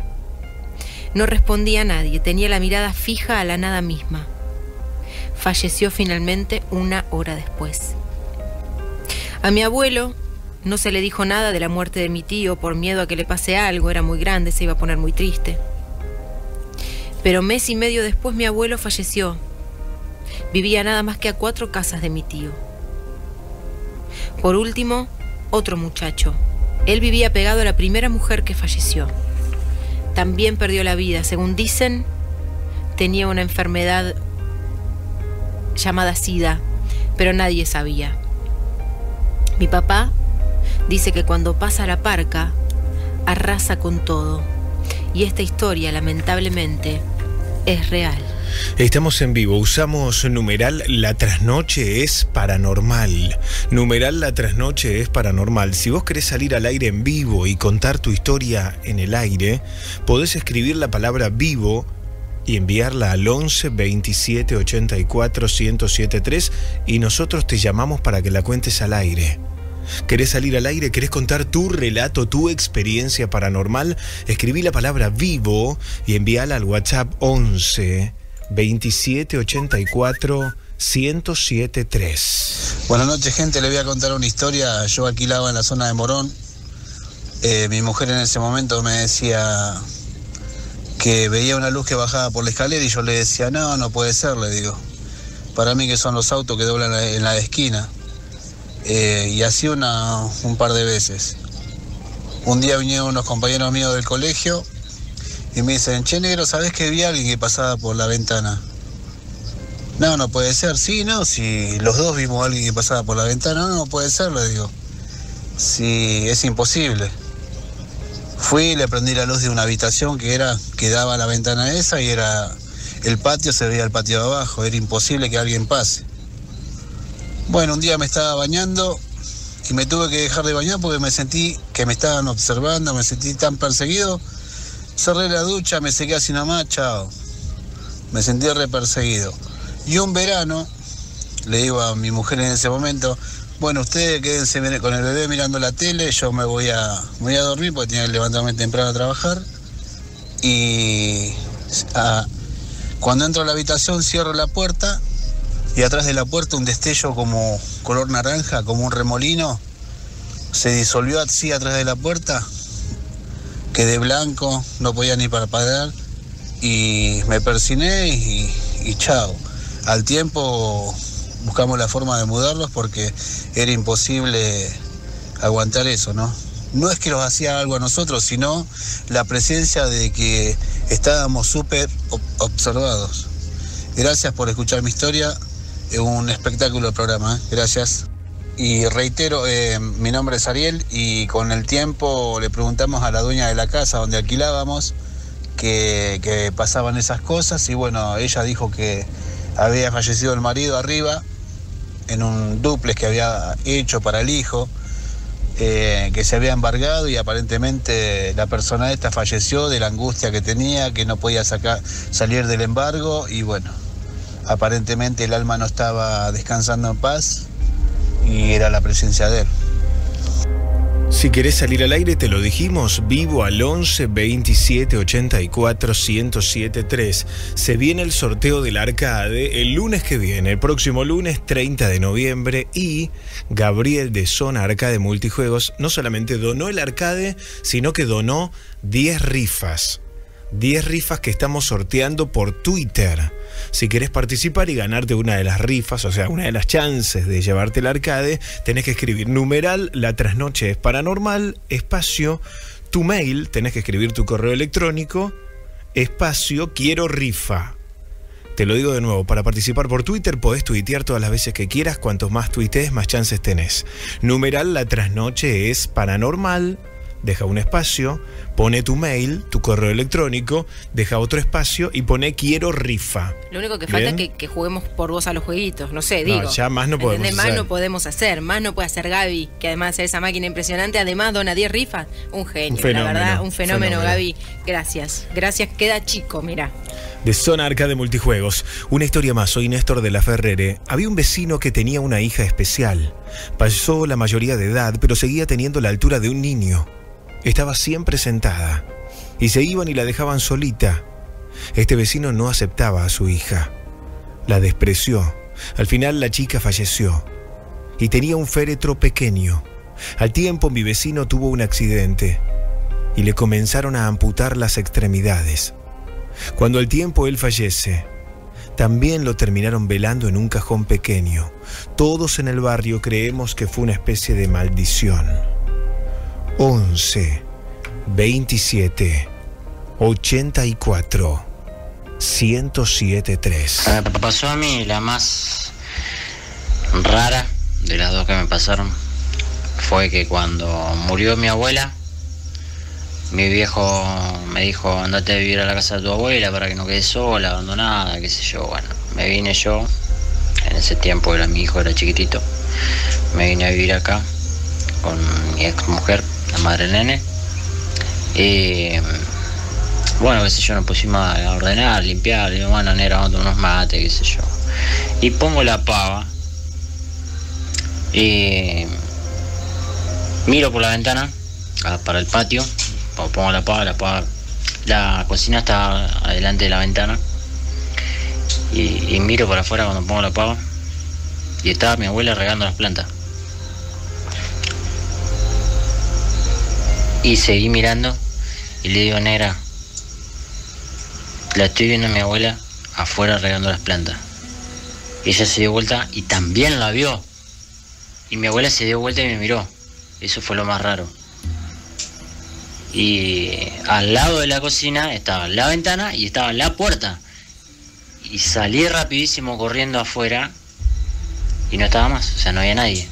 No respondía a nadie, tenía la mirada fija a la nada misma. Falleció finalmente una hora después. A mi abuelo no se le dijo nada de la muerte de mi tío por miedo a que le pase algo, era muy grande, se iba a poner muy triste. Pero mes y medio después mi abuelo falleció. Vivía nada más que a cuatro casas de mi tío. Por último, otro muchacho. Él vivía pegado a la primera mujer que falleció. También perdió la vida. Según dicen, tenía una enfermedad llamada SIDA, pero nadie sabía. Mi papá dice que cuando pasa la parca, arrasa con todo. Y esta historia, lamentablemente, es real. Estamos en vivo, usamos numeral la trasnoche es paranormal. Numeral la trasnoche es paranormal. Si vos querés salir al aire en vivo y contar tu historia en el aire, podés escribir la palabra vivo y enviarla al once veintisiete ochenta y cuatro diez setenta y tres y nosotros te llamamos para que la cuentes al aire. ¿Querés salir al aire? ¿Querés contar tu relato, tu experiencia paranormal? Escribí la palabra vivo y envíala al WhatsApp once veintisiete ochenta y cuatro diez setenta y tres. Buenas noches, gente. Le voy a contar una historia. Yo alquilaba en la zona de Morón. Eh, mi mujer en ese momento me decía que veía una luz que bajaba por la escalera y yo le decía, no, no puede ser, le digo. Para mí que son los autos que doblan en la esquina. Eh, y así una, un par de veces. Un día vinieron unos compañeros míos del colegio y me dicen, che negro, ¿sabés que vi a alguien que pasaba por la ventana? No, no puede ser. Sí, no, si los dos vimos a alguien que pasaba por la ventana. No, no puede ser, le digo. Sí, es imposible. Fui y le prendí la luz de una habitación que era, que daba a la ventana esa y era el patio, se veía el patio de abajo. Era imposible que alguien pase. Bueno, un día me estaba bañando y me tuve que dejar de bañar porque me sentí que me estaban observando, me sentí tan perseguido. Cerré la ducha, me sequé así nomás, chao. Me sentí re perseguido. Y un verano, le digo a mi mujer en ese momento, bueno, ustedes quédense con el bebé mirando la tele, yo me voy a, me voy a dormir porque tenía que levantarme temprano a trabajar. Y a, cuando entro a la habitación cierro la puerta. Y atrás de la puerta un destello como color naranja, como un remolino. Se disolvió así atrás de la puerta. Quedé blanco, no podía ni parpadear. Y me persiné y, y chao. Al tiempo buscamos la forma de mudarlos porque era imposible aguantar eso, ¿no? no es que nos hacía algo a nosotros, sino la presencia de que estábamos súper observados. Gracias por escuchar mi historia, es un espectáculo el programa, ¿eh? Gracias. Y reitero, eh, mi nombre es Ariel y con el tiempo le preguntamos a la dueña de la casa donde alquilábamos que, que pasaban esas cosas y bueno, ella dijo que había fallecido el marido arriba en un dúplex que había hecho para el hijo, eh, que se había embargado y aparentemente la persona esta falleció de la angustia que tenía, que no podía sacar, salir del embargo y bueno, aparentemente el alma no estaba descansando en paz y era la presencia de él. Si querés salir al aire, te lo dijimos, vivo al once veintisiete ochenta y cuatro diez setenta y tres. Se viene el sorteo del Arcade el lunes que viene, el próximo lunes treinta de noviembre, y Gabriel de Zona Arcade Multijuegos no solamente donó el Arcade, sino que donó diez rifas. diez rifas que estamos sorteando por Twitter. Si querés participar y ganarte una de las rifas, o sea, una de las chances de llevarte el Arcade, tenés que escribir numeral, la trasnoche es paranormal, espacio, tu mail, tenés que escribir tu correo electrónico, espacio, quiero rifa. Te lo digo de nuevo, para participar por Twitter podés tuitear todas las veces que quieras, cuantos más tuitees, más chances tenés. Numeral, la trasnoche es paranormal, deja un espacio, pone tu mail, tu correo electrónico, deja otro espacio y pone quiero rifa. Lo único que falta es que, que juguemos por vos a los jueguitos, no sé, digo. No, ya más no podemos hacer. Más no podemos hacer, más no puede hacer Gaby, que además hace esa máquina impresionante, además dona diez rifas, un genio, un fenómeno, la verdad, un fenómeno, fenómeno, Gaby. Gracias, gracias, queda chico, mirá. De Zona Arcade Multijuegos, una historia más, soy Néstor de la Ferrere. Había un vecino que tenía una hija especial. Pasó la mayoría de edad, pero seguía teniendo la altura de un niño. Estaba siempre sentada, y se iban y la dejaban solita. Este vecino no aceptaba a su hija. La despreció. Al final la chica falleció, y tenía un féretro pequeño. Al tiempo mi vecino tuvo un accidente, y le comenzaron a amputar las extremidades. Cuando al tiempo él fallece, también lo terminaron velando en un cajón pequeño. Todos en el barrio creemos que fue una especie de maldición. once veintisiete ochenta y cuatro diez setenta y tres. Ah, pasó a mí la más rara de las dos que me pasaron. Fue que cuando murió mi abuela, mi viejo me dijo: andate a vivir a la casa de tu abuela para que no quedes sola, abandonada, qué sé yo. Bueno, me vine yo. En ese tiempo era mi hijo, era chiquitito. Me vine a vivir acá con mi ex mujer, la madre nene, y bueno, qué sé yo, nos pusimos a ordenar, limpiar, le digo, bueno, negra, vamos a tomar unos mates, qué sé yo, y pongo la pava y miro por la ventana a, para el patio, pongo la pava, la pava, la cocina está adelante de la ventana, y, y miro para afuera cuando pongo la pava y estaba mi abuela regando las plantas. Y seguí mirando y le digo, negra, la estoy viendo a mi abuela afuera regando las plantas. Ella se dio vuelta y también la vio. Y mi abuela se dio vuelta y me miró. Eso fue lo más raro. Y al lado de la cocina estaba la ventana y estaba la puerta. Y salí rapidísimo corriendo afuera y no estaba más. O sea, no había nadie.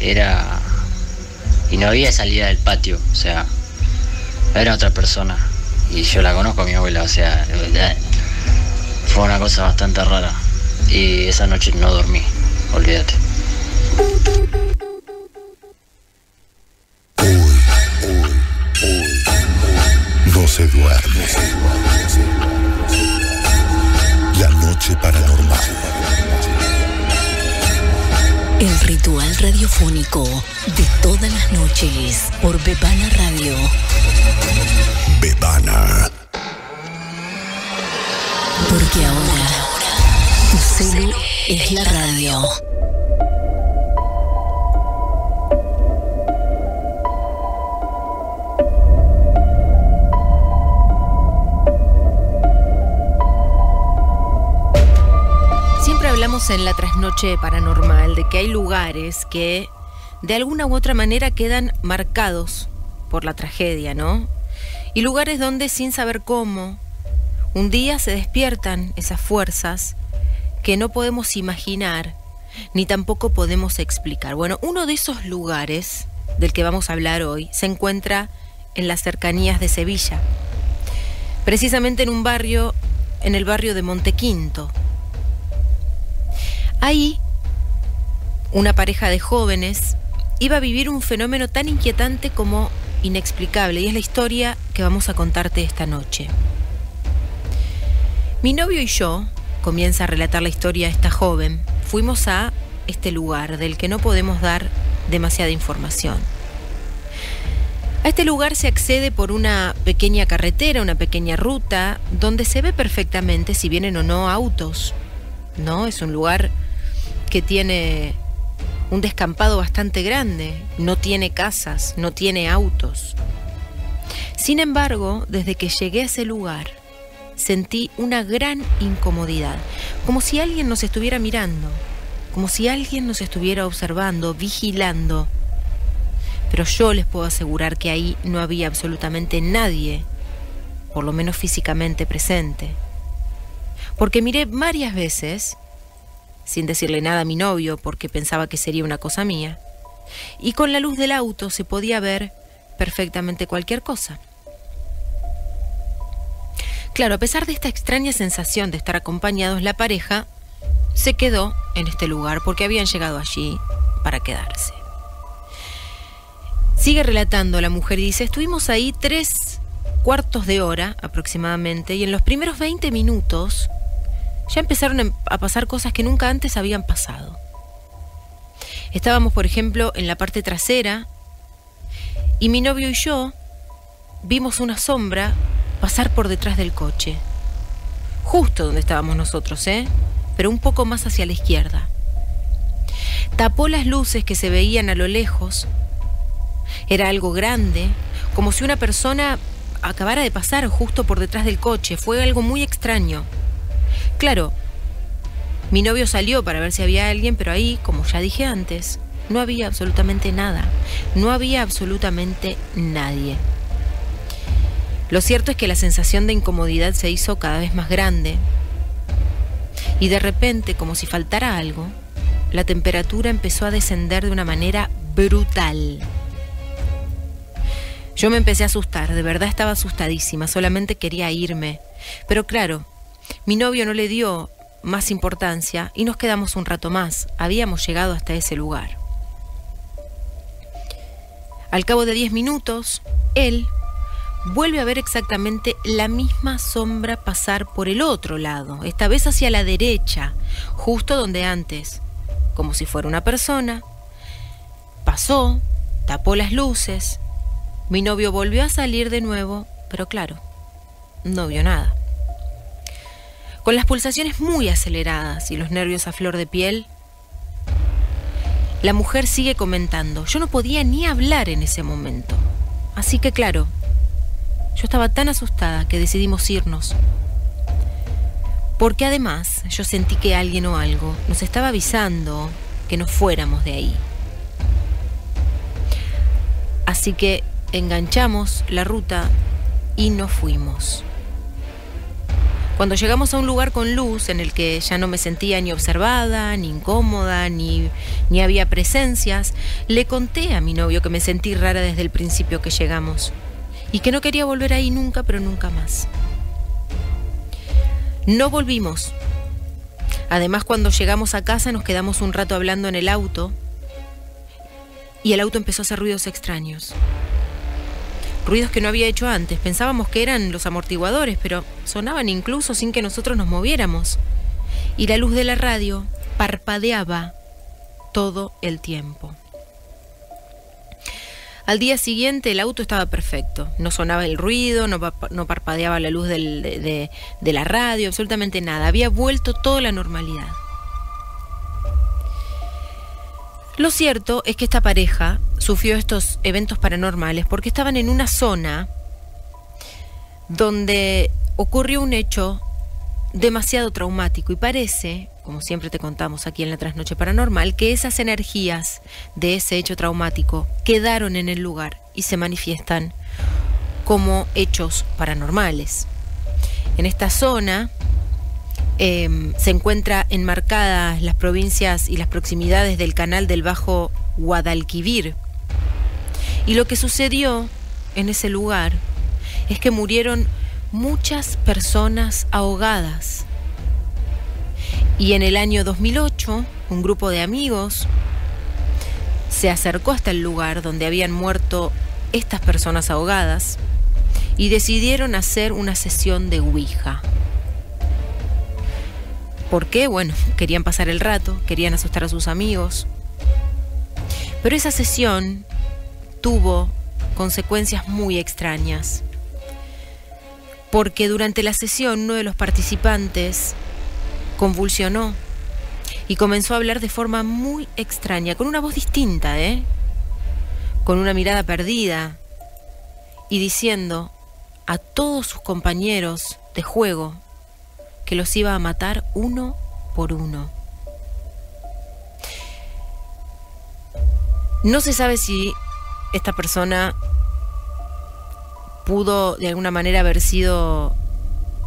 Era... Y no había salida del patio, o sea, era otra persona. Y yo la conozco a mi abuela, o sea, fue una cosa bastante rara. Y esa noche no dormí, olvídate. Hoy, hoy, hoy, hoy, no se duerme. La noche paranormal. El ritual radiofónico de todas las noches por Bebana Radio. Bebana. Porque ahora tu celu es la radio. Hablamos en la trasnoche paranormal de que hay lugares que de alguna u otra manera quedan marcados por la tragedia, ¿no? Y lugares donde, sin saber cómo, un día se despiertan esas fuerzas que no podemos imaginar, ni tampoco podemos explicar. Bueno, uno de esos lugares del que vamos a hablar hoy se encuentra en las cercanías de Sevilla, precisamente en un barrio, en el barrio de Montequinto. Ahí, una pareja de jóvenes iba a vivir un fenómeno tan inquietante como inexplicable, y es la historia que vamos a contarte esta noche. Mi novio y yo, comienza a relatar la historia de esta joven, fuimos a este lugar del que no podemos dar demasiada información. A este lugar se accede por una pequeña carretera, una pequeña ruta, donde se ve perfectamente si vienen o no autos, ¿no? Es un lugar que tiene un descampado bastante grande, no tiene casas, no tiene autos. Sin embargo, desde que llegué a ese lugar, sentí una gran incomodidad, como si alguien nos estuviera mirando, como si alguien nos estuviera observando, vigilando. Pero yo les puedo asegurar que ahí no había absolutamente nadie, por lo menos físicamente presente. Porque miré varias veces, sin decirle nada a mi novio porque pensaba que sería una cosa mía, y con la luz del auto se podía ver perfectamente cualquier cosa. Claro, a pesar de esta extraña sensación de estar acompañados, la pareja se quedó en este lugar porque habían llegado allí para quedarse. Sigue relatando la mujer y dice: estuvimos ahí tres cuartos de hora aproximadamente, y en los primeros veinte minutos ya empezaron a pasar cosas que nunca antes habían pasado. Estábamos, por ejemplo, en la parte trasera, y mi novio y yo vimos una sombra pasar por detrás del coche, justo donde estábamos nosotros, ¿eh? Pero un poco más hacia la izquierda. Tapó las luces que se veían a lo lejos. Era algo grande, como si una persona acabara de pasar justo por detrás del coche. Fue algo muy extraño. Claro, mi novio salió para ver si había alguien, pero ahí, como ya dije antes, no había absolutamente nada. No había absolutamente nadie. Lo cierto es que la sensación de incomodidad se hizo cada vez más grande. Y de repente, como si faltara algo, la temperatura empezó a descender de una manera brutal. Yo me empecé a asustar, de verdad estaba asustadísima, solamente quería irme. Pero claro, mi novio no le dio más importancia y nos quedamos un rato más. Habíamos llegado hasta ese lugar. Al cabo de diez minutos, él vuelve a ver exactamente la misma sombra pasar por el otro lado, esta vez hacia la derecha, justo donde antes, como si fuera una persona. Pasó, tapó las luces, mi novio volvió a salir de nuevo, pero claro, no vio nada. Con las pulsaciones muy aceleradas y los nervios a flor de piel, la mujer sigue comentando. Yo no podía ni hablar en ese momento, así que claro, yo estaba tan asustada que decidimos irnos. Porque además yo sentí que alguien o algo nos estaba avisando que nos fuéramos de ahí. Así que enganchamos la ruta y nos fuimos. Cuando llegamos a un lugar con luz en el que ya no me sentía ni observada, ni incómoda, ni, ni había presencias, le conté a mi novio que me sentí rara desde el principio que llegamos. Y que no quería volver ahí nunca, pero nunca más. No volvimos. Además, cuando llegamos a casa nos quedamos un rato hablando en el auto. Y el auto empezó a hacer ruidos extraños. Ruidos que no había hecho antes. Pensábamos que eran los amortiguadores, pero sonaban incluso sin que nosotros nos moviéramos. Y la luz de la radio parpadeaba todo el tiempo. Al día siguiente el auto estaba perfecto, no sonaba el ruido, no, no parpadeaba la luz del, de, de, de la radio, absolutamente nada. Había vuelto toda la normalidad. Lo cierto es que esta pareja sufrió estos eventos paranormales porque estaban en una zona donde ocurrió un hecho demasiado traumático, y parece, como siempre te contamos aquí en la Trasnoche Paranormal, que esas energías de ese hecho traumático quedaron en el lugar y se manifiestan como hechos paranormales. En esta zona eh, se encuentra enmarcadas las provincias y las proximidades del canal del Bajo Guadalquivir, y lo que sucedió en ese lugar es que murieron muchas personas ahogadas. Y en el año dos mil ocho, un grupo de amigos se acercó hasta el lugar donde habían muerto estas personas ahogadas y decidieron hacer una sesión de Ouija. ¿Por qué? Bueno, querían pasar el rato, querían asustar a sus amigos. Pero esa sesión tuvo consecuencias muy extrañas, porque durante la sesión uno de los participantes convulsionó y comenzó a hablar de forma muy extraña, con una voz distinta, ¿eh? con una mirada perdida, y diciendo a todos sus compañeros de juego que los iba a matar uno por uno. No se sabe si esta persona pudo de alguna manera haber sido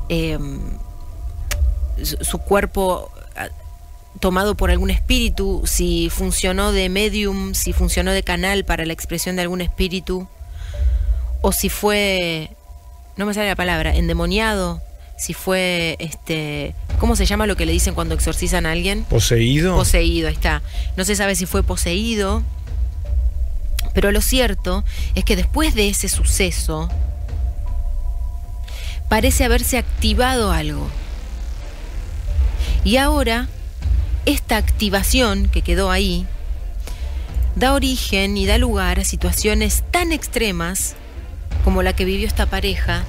eh, su cuerpo tomado por algún espíritu, si funcionó de medium, si funcionó de canal para la expresión de algún espíritu, o si fue, no me sale la palabra, endemoniado, si fue, este, ¿cómo se llama lo que le dicen cuando exorcizan a alguien? Poseído. Poseído, ahí está. No se sabe si fue poseído. Pero lo cierto es que después de ese suceso parece haberse activado algo. Y ahora esta activación que quedó ahí da origen y da lugar a situaciones tan extremas como la que vivió esta pareja,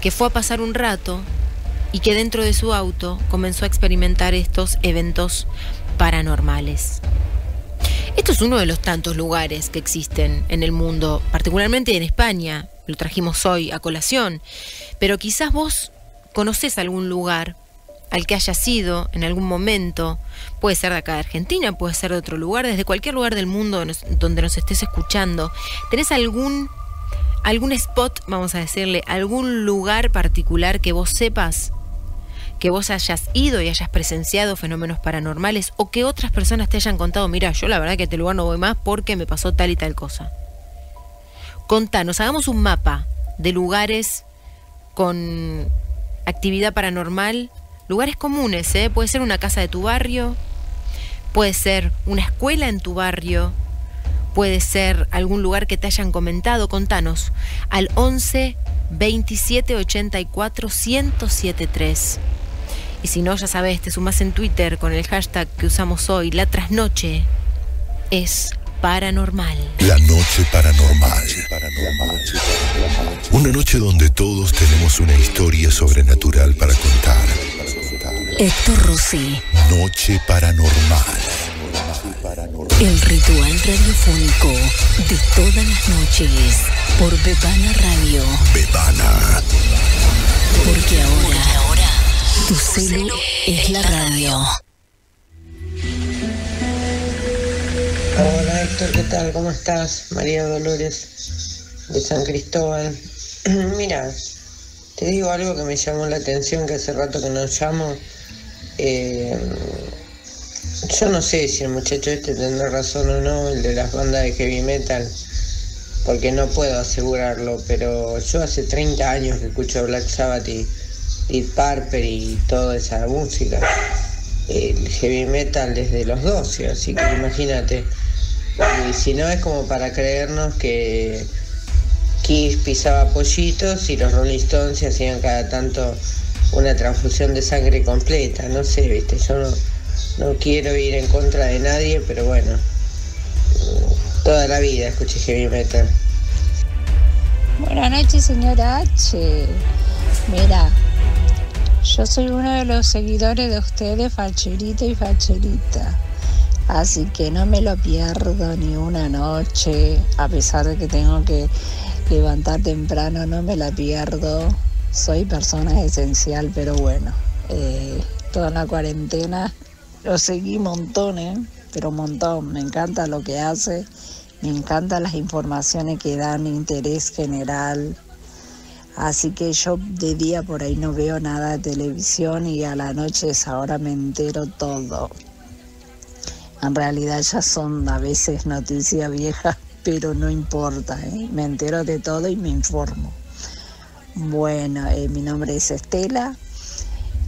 que fue a pasar un rato y que dentro de su auto comenzó a experimentar estos eventos paranormales. Esto es uno de los tantos lugares que existen en el mundo, particularmente en España. Lo trajimos hoy a colación. Pero quizás vos conocés algún lugar al que hayas ido en algún momento. Puede ser de acá de Argentina, puede ser de otro lugar, desde cualquier lugar del mundo donde nos estés escuchando. ¿Tenés algún, algún spot, vamos a decirle, algún lugar particular que vos sepas, que vos hayas ido y hayas presenciado fenómenos paranormales, o que otras personas te hayan contado, mira, yo la verdad que a este lugar no voy más porque me pasó tal y tal cosa? Contanos, hagamos un mapa de lugares con actividad paranormal, lugares comunes, ¿eh? Puede ser una casa de tu barrio, puede ser una escuela en tu barrio, puede ser algún lugar que te hayan comentado. Contanos al once veintisiete ochenta y cuatro diez setenta y tres. Y si no, ya sabés, te sumás en Twitter con el hashtag que usamos hoy, la trasnoche es paranormal. La noche paranormal. Una noche donde todos tenemos una historia sobrenatural para contar. Héctor Rossi. Noche paranormal. El ritual radiofónico de todas las noches por Bebana Radio. Bebana. Porque ahora... tu celu es la radio. Hola Héctor, ¿qué tal? ¿Cómo estás? María Dolores de San Cristóbal. Mira, te digo algo que me llamó la atención, que hace rato que no llamo. Eh, yo no sé si el muchacho este tendrá razón o no, el de las bandas de heavy metal, porque no puedo asegurarlo, pero yo hace treinta años que escucho Black Sabbath y Deep Purple y toda esa música, el heavy metal desde los doce, así que imagínate. Y si no, es como para creernos que Kiss pisaba pollitos y los Rolling Stones se hacían cada tanto una transfusión de sangre completa. No sé, viste, yo no, no quiero ir en contra de nadie, pero bueno, toda la vida escuché heavy metal. Buenas noches, señora H. Mira, yo soy uno de los seguidores de ustedes, facherito y facherita, así que no me lo pierdo ni una noche, a pesar de que tengo que levantar temprano, no me la pierdo. Soy persona esencial, pero bueno, eh, toda la cuarentena. Lo seguí montones, pero un montón. Me encanta lo que hace, me encantan las informaciones que dan, interés general. Así que yo de día por ahí no veo nada de televisión y a la noche es ahora me entero todo. En realidad ya son a veces noticias viejas, pero no importa, ¿eh? Me entero de todo y me informo. Bueno, eh, mi nombre es Estela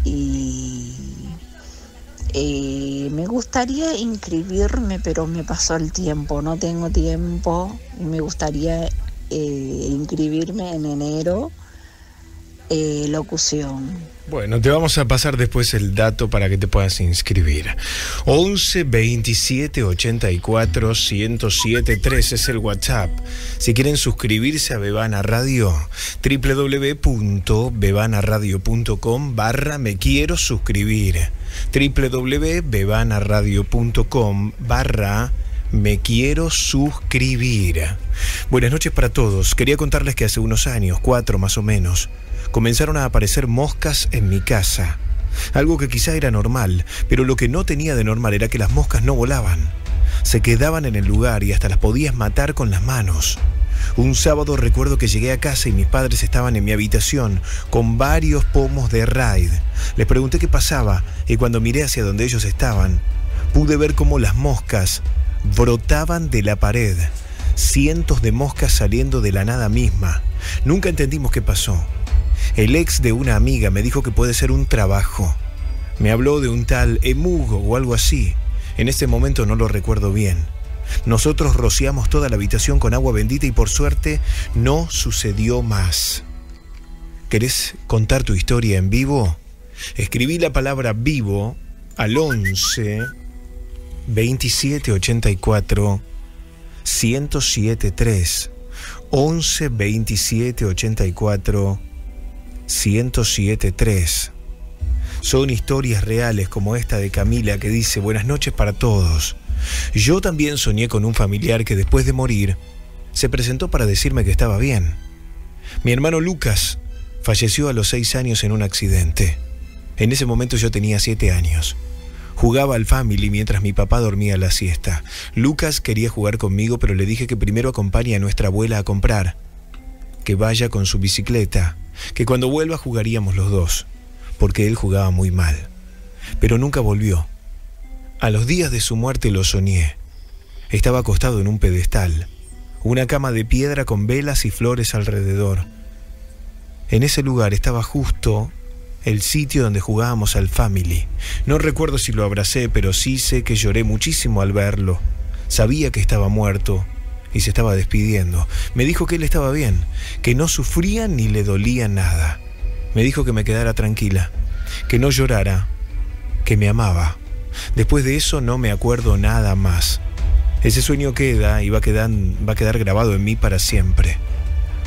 y eh, me gustaría inscribirme, pero me pasó el tiempo, no tengo tiempo y me gustaría Eh, inscribirme en enero, eh, locución. Bueno, te vamos a pasar después el dato para que te puedas inscribir. Once veintisiete ochenta y cuatro ciento siete tres es el WhatsApp. Si quieren suscribirse a Bebana Radio, doble u doble u doble u punto bebana radio punto com barra me quiero suscribir, doble u doble u doble u punto bebana radio punto com barra me quiero suscribir. Buenas noches para todos. Quería contarles que hace unos años, cuatro más o menos, comenzaron a aparecer moscas en mi casa. Algo que quizá era normal, pero lo que no tenía de normal era que las moscas no volaban. Se quedaban en el lugar y hasta las podías matar con las manos. Un sábado recuerdo que llegué a casa y mis padres estaban en mi habitación con varios pomos de Raid. Les pregunté qué pasaba y cuando miré hacia donde ellos estaban, pude ver cómo las moscas brotaban de la pared, cientos de moscas saliendo de la nada misma. Nunca entendimos qué pasó. El ex de una amiga me dijo que puede ser un trabajo. Me habló de un tal Emugo o algo así. En este momento no lo recuerdo bien. Nosotros rociamos toda la habitación con agua bendita y por suerte no sucedió más. ¿Querés contar tu historia en vivo? Escribí la palabra vivo al once veintisiete ochenta y cuatro ciento siete tres, once veintisiete ochenta y cuatro ciento siete tres. Son historias reales como esta de Camila que dice: buenas noches para todos. Yo también soñé con un familiar que después de morir se presentó para decirme que estaba bien. Mi hermano Lucas falleció a los seis años en un accidente. En ese momento yo tenía siete años. Jugaba al Family mientras mi papá dormía la siesta. Lucas quería jugar conmigo, pero le dije que primero acompañe a nuestra abuela a comprar, que vaya con su bicicleta, que cuando vuelva jugaríamos los dos, porque él jugaba muy mal. Pero nunca volvió. A los días de su muerte lo soñé. Estaba acostado en un pedestal, una cama de piedra con velas y flores alrededor. En ese lugar estaba justo el sitio donde jugábamos al Family. No recuerdo si lo abracé, pero sí sé que lloré muchísimo al verlo. Sabía que estaba muerto y se estaba despidiendo. Me dijo que él estaba bien, que no sufría ni le dolía nada. Me dijo que me quedara tranquila, que no llorara, que me amaba. Después de eso no me acuerdo nada más. Ese sueño queda y va a quedar, va a quedar grabado en mí para siempre.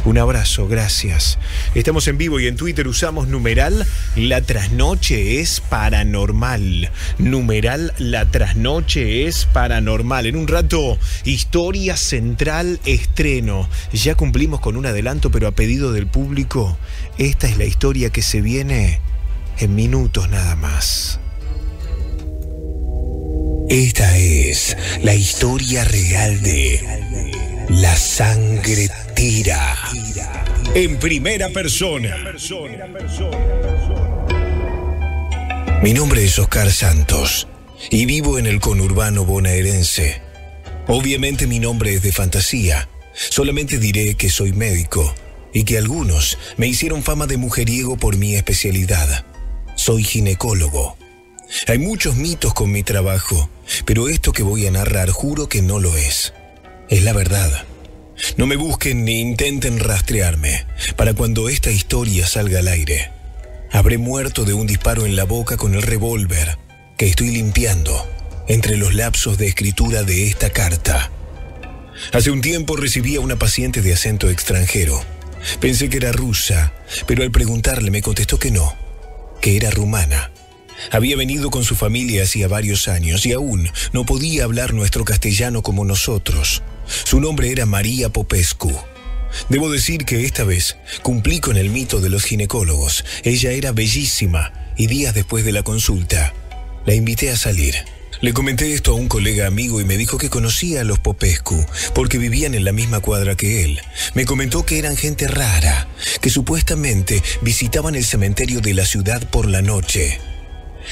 Un abrazo, gracias. Estamos en vivo y en Twitter usamos numeral La Trasnoche es Paranormal. Numeral La Trasnoche es Paranormal. En un rato, Historia Central Estreno. Ya cumplimos con un adelanto, pero a pedido del público, esta es la historia que se viene en minutos nada más. Esta es la historia real de La Sangre Tira, en primera persona. Mi nombre es Oscar Santos y vivo en el conurbano bonaerense. Obviamente mi nombre es de fantasía. Solamente diré que soy médico y que algunos me hicieron fama de mujeriego por mi especialidad. Soy ginecólogo. Hay muchos mitos con mi trabajo, pero esto que voy a narrar juro que no lo es. Es la verdad. No me busquen ni intenten rastrearme. Para cuando esta historia salga al aire, habré muerto de un disparo en la boca con el revólver que estoy limpiando entre los lapsos de escritura de esta carta. Hace un tiempo recibí a una paciente de acento extranjero. Pensé que era rusa, pero al preguntarle me contestó que no, que era rumana. Había venido con su familia hacía varios años y aún no podía hablar nuestro castellano como nosotros. Su nombre era María Popescu. Debo decir que esta vez cumplí con el mito de los ginecólogos. Ella era bellísima y días después de la consulta la invité a salir. Le comenté esto a un colega amigo y me dijo que conocía a los Popescu porque vivían en la misma cuadra que él. Me comentó que eran gente rara, que supuestamente visitaban el cementerio de la ciudad por la noche.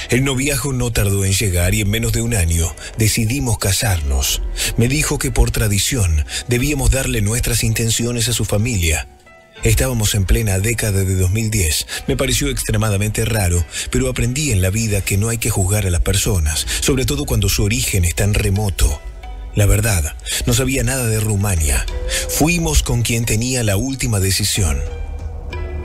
El noviazgo no tardó en llegar y en menos de un año decidimos casarnos. Me dijo que por tradición debíamos darle nuestras intenciones a su familia. Estábamos en plena década de dos mil diez. Me pareció extremadamente raro, pero aprendí en la vida que no hay que juzgar a las personas, sobre todo cuando su origen es tan remoto. La verdad, no sabía nada de Rumania. Fuimos con quien tenía la última decisión.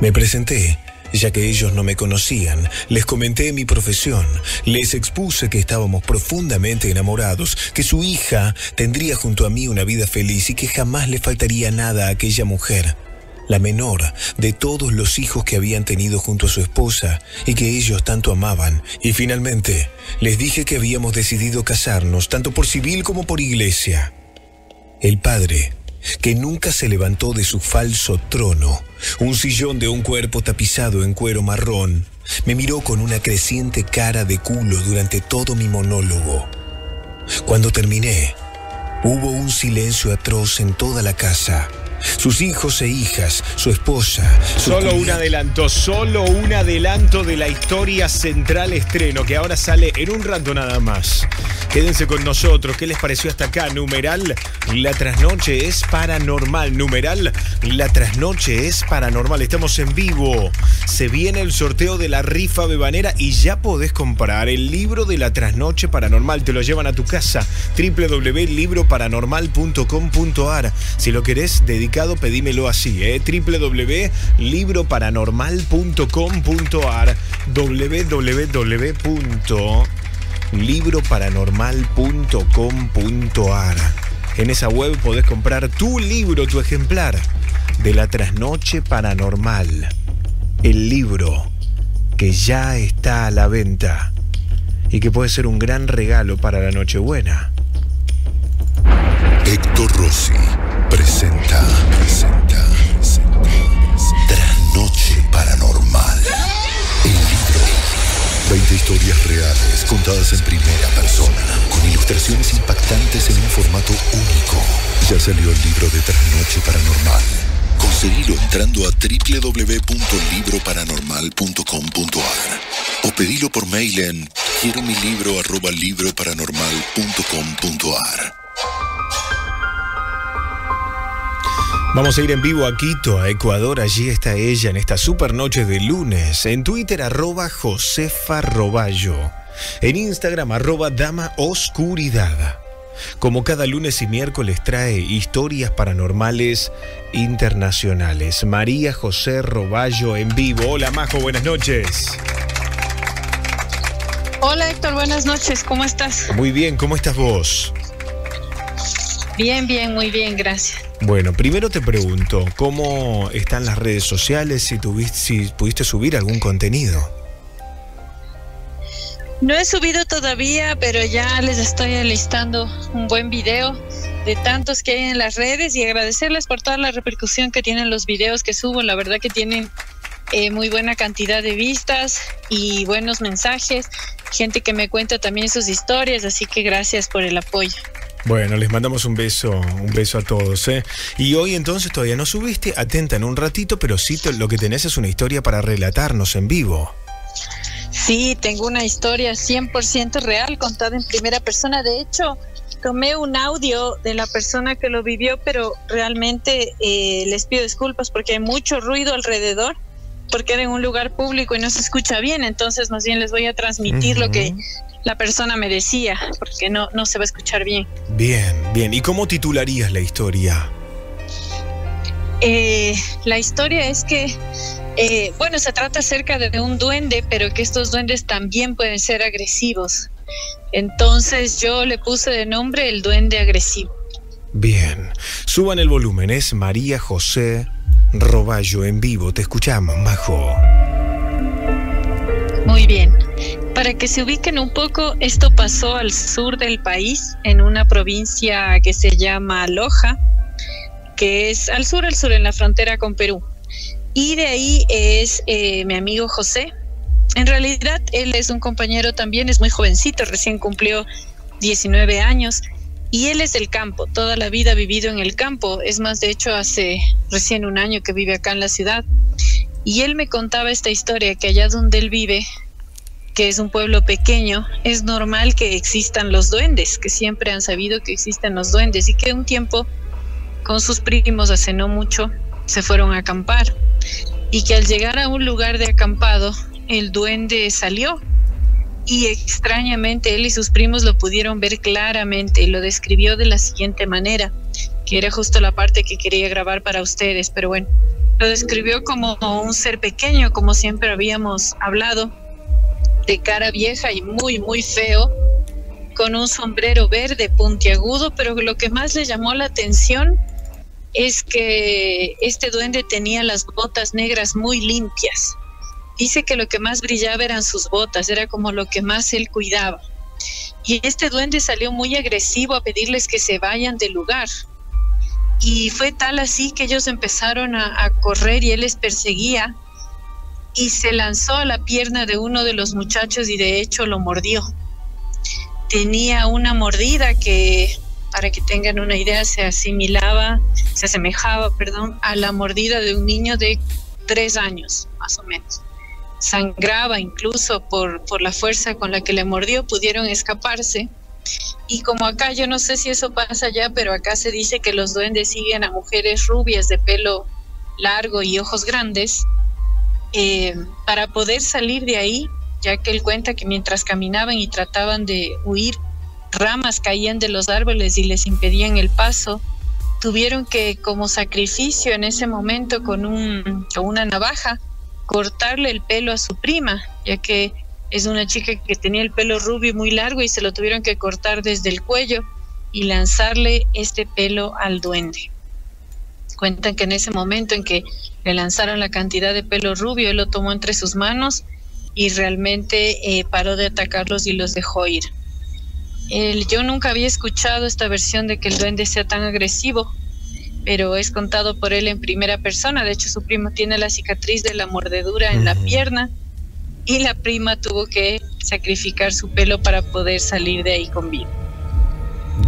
Me presenté, ya que ellos no me conocían. Les comenté mi profesión. Les expuse que estábamos profundamente enamorados, que su hija tendría junto a mí una vida feliz y que jamás le faltaría nada a aquella mujer, la menor de todos los hijos que habían tenido junto a su esposa y que ellos tanto amaban. Y finalmente, les dije que habíamos decidido casarnos, tanto por civil como por iglesia. El padre, que nunca se levantó de su falso trono, un sillón de un cuerpo tapizado en cuero marrón, me miró con una creciente cara de culo durante todo mi monólogo. Cuando terminé, hubo un silencio atroz en toda la casa. Sus hijos e hijas, su esposa, su Solo comida. un adelanto, solo un adelanto de la historia central estreno, que ahora sale en un rato nada más. Quédense con nosotros. ¿Qué les pareció hasta acá? Numeral, la trasnoche es paranormal. Numeral, la trasnoche es paranormal. Estamos en vivo. Se viene el sorteo de la rifa bebanera y ya podés comprar el libro de la trasnoche paranormal. Te lo llevan a tu casa. doble u doble u doble u punto libro paranormal punto com punto a r. Si lo querés dedicar, pedímelo así, ¿eh? doble u doble u doble u punto libro paranormal punto com punto a r, doble u doble u doble u punto libro paranormal punto com punto a r. En esa web podés comprar tu libro, tu ejemplar de la Trasnoche Paranormal, el libro que ya está a la venta y que puede ser un gran regalo para la Nochebuena. Héctor Rossi presenta, presenta, presenta, presenta Trasnoche Paranormal, el libro. veinte historias reales contadas en primera persona, con ilustraciones impactantes en un formato único. Ya salió el libro de Trasnoche Paranormal. Conseguilo entrando a doble u doble u doble u punto libro paranormal punto com punto a r o pedilo por mail en quiero mi libro arroba libro paranormal punto com punto a r. Vamos a ir en vivo a Quito, a Ecuador. Allí está ella en esta super noche de lunes. En Twitter, arroba Josefa Roballo. En Instagram, arroba Dama Oscuridad. Como cada lunes y miércoles trae historias paranormales internacionales. María José Roballo en vivo. Hola, Majo, buenas noches. Hola, Héctor, buenas noches. ¿Cómo estás? Muy bien, ¿cómo estás vos? Bien, bien, muy bien, gracias. Bueno, primero te pregunto, ¿cómo están las redes sociales? Si tuviste, si pudiste subir algún contenido. No he subido todavía, pero ya les estoy alistando un buen video de tantos que hay en las redes, y agradecerles por toda la repercusión que tienen los videos que subo. La verdad que tienen eh, muy buena cantidad de vistas y buenos mensajes, gente que me cuenta también sus historias, así que gracias por el apoyo. Bueno, les mandamos un beso, un beso a todos, ¿eh? Y hoy entonces todavía no subiste, atenta en un ratito, pero sí lo que tenés es una historia para relatarnos en vivo. Sí, tengo una historia cien por ciento real, contada en primera persona. De hecho, tomé un audio de la persona que lo vivió, pero realmente eh, les pido disculpas porque hay mucho ruido alrededor, porque era en un lugar público y no se escucha bien. Entonces, más bien les voy a transmitir uh-huh. lo que la persona me decía, porque no, no se va a escuchar bien. Bien, bien. ¿Y cómo titularías la historia? Eh, la historia es que, eh, bueno, se trata acerca de un duende, pero que estos duendes también pueden ser agresivos. Entonces yo le puse de nombre el duende agresivo. Bien. Suban el volumen. Es María José Roballo en vivo. Te escuchamos, Majo. Muy bien. Para que se ubiquen un poco, esto pasó al sur del país, en una provincia que se llama Loja, que es al sur, al sur, en la frontera con Perú. Y de ahí es eh, mi amigo José. En realidad, él es un compañero también, es muy jovencito, recién cumplió diecinueve años. Y él es del campo, toda la vida ha vivido en el campo. Es más, de hecho, hace recién un año que vive acá en la ciudad. Y él me contaba esta historia, que allá donde él vive, que es un pueblo pequeño, es normal que existan los duendes, que siempre han sabido que existen los duendes. Y que un tiempo, con sus primos hace no mucho, se fueron a acampar. Y que al llegar a un lugar de acampado, el duende salió. Y extrañamente él y sus primos lo pudieron ver claramente y lo describió de la siguiente manera, que era justo la parte que quería grabar para ustedes, pero bueno, lo describió como un ser pequeño, como siempre habíamos hablado, de cara vieja y muy muy feo, con un sombrero verde puntiagudo, pero lo que más le llamó la atención es que este duende tenía las botas negras muy limpias. Dice que lo que más brillaba eran sus botas, era como lo que más él cuidaba. Y este duende salió muy agresivo a pedirles que se vayan del lugar. Y fue tal así que ellos empezaron a, a correr y él les perseguía. Y se lanzó a la pierna de uno de los muchachos y de hecho lo mordió. Tenía una mordida que, para que tengan una idea, se asimilaba, se asemejaba, perdón, a la mordida de un niño de tres años, más o menos. Sangraba incluso por, por la fuerza con la que le mordió, pudieron escaparse. Y como acá, yo no sé si eso pasa allá, pero acá se dice que los duendes siguen a mujeres rubias de pelo largo y ojos grandes. Eh, para poder salir de ahí, ya que él cuenta que mientras caminaban y trataban de huir, ramas caían de los árboles y les impedían el paso. Tuvieron que, como sacrificio en ese momento, con, un, con una navaja, cortarle el pelo a su prima, ya que es una chica que tenía el pelo rubio y muy largo y se lo tuvieron que cortar desde el cuello y lanzarle este pelo al duende. Cuentan que en ese momento en que le lanzaron la cantidad de pelo rubio, él lo tomó entre sus manos y realmente eh, paró de atacarlos y los dejó ir. El, yo nunca había escuchado esta versión de que el duende sea tan agresivo, pero es contado por él en primera persona. De hecho, su primo tiene la cicatriz de la mordedura en uh-huh. la pierna y la prima tuvo que sacrificar su pelo para poder salir de ahí con vida.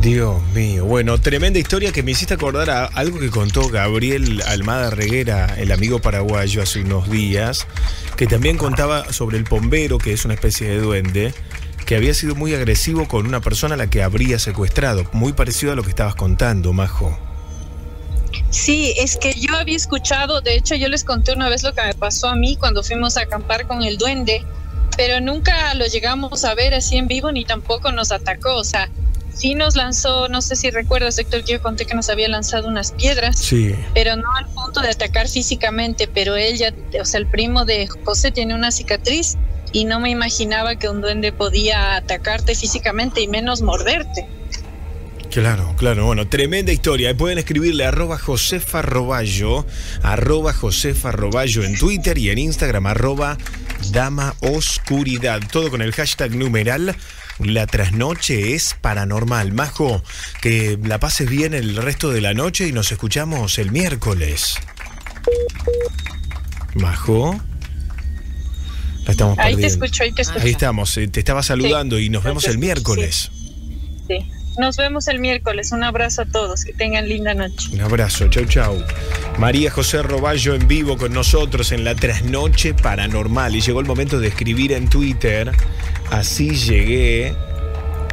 Dios mío, bueno, tremenda historia que me hiciste acordar a algo que contó Gabriel Almada Reguera, el amigo paraguayo, hace unos días, que también contaba sobre el pombero, que es una especie de duende, que había sido muy agresivo con una persona a la que habría secuestrado, muy parecido a lo que estabas contando, Majo. Sí, es que yo había escuchado, de hecho yo les conté una vez lo que me pasó a mí cuando fuimos a acampar con el duende, pero nunca lo llegamos a ver así en vivo ni tampoco nos atacó, o sea, sí nos lanzó, no sé si recuerdas, Héctor, que yo conté que nos había lanzado unas piedras, sí, pero no al punto de atacar físicamente, pero él ya, o sea, el primo de José tiene una cicatriz y no me imaginaba que un duende podía atacarte físicamente y menos morderte. Claro, claro, bueno, tremenda historia. Pueden escribirle arroba Josefa Roballo, arroba Josefa Roballo en Twitter y en Instagram, arroba Dama Oscuridad. Todo con el hashtag numeral La Trasnoche es Paranormal. Majo, que la pases bien el resto de la noche y nos escuchamos el miércoles. Majo. La estamos perdiendo. Ahí te escucho, ahí te escucho. Ahí estamos, te estaba saludando, sí, y nos vemos el miércoles. Sí. sí. Nos vemos el miércoles. Un abrazo a todos. Que tengan linda noche. Un abrazo. Chau, chau. María José Roballo en vivo con nosotros en La Trasnoche Paranormal. Y llegó el momento de escribir en Twitter. Así llegué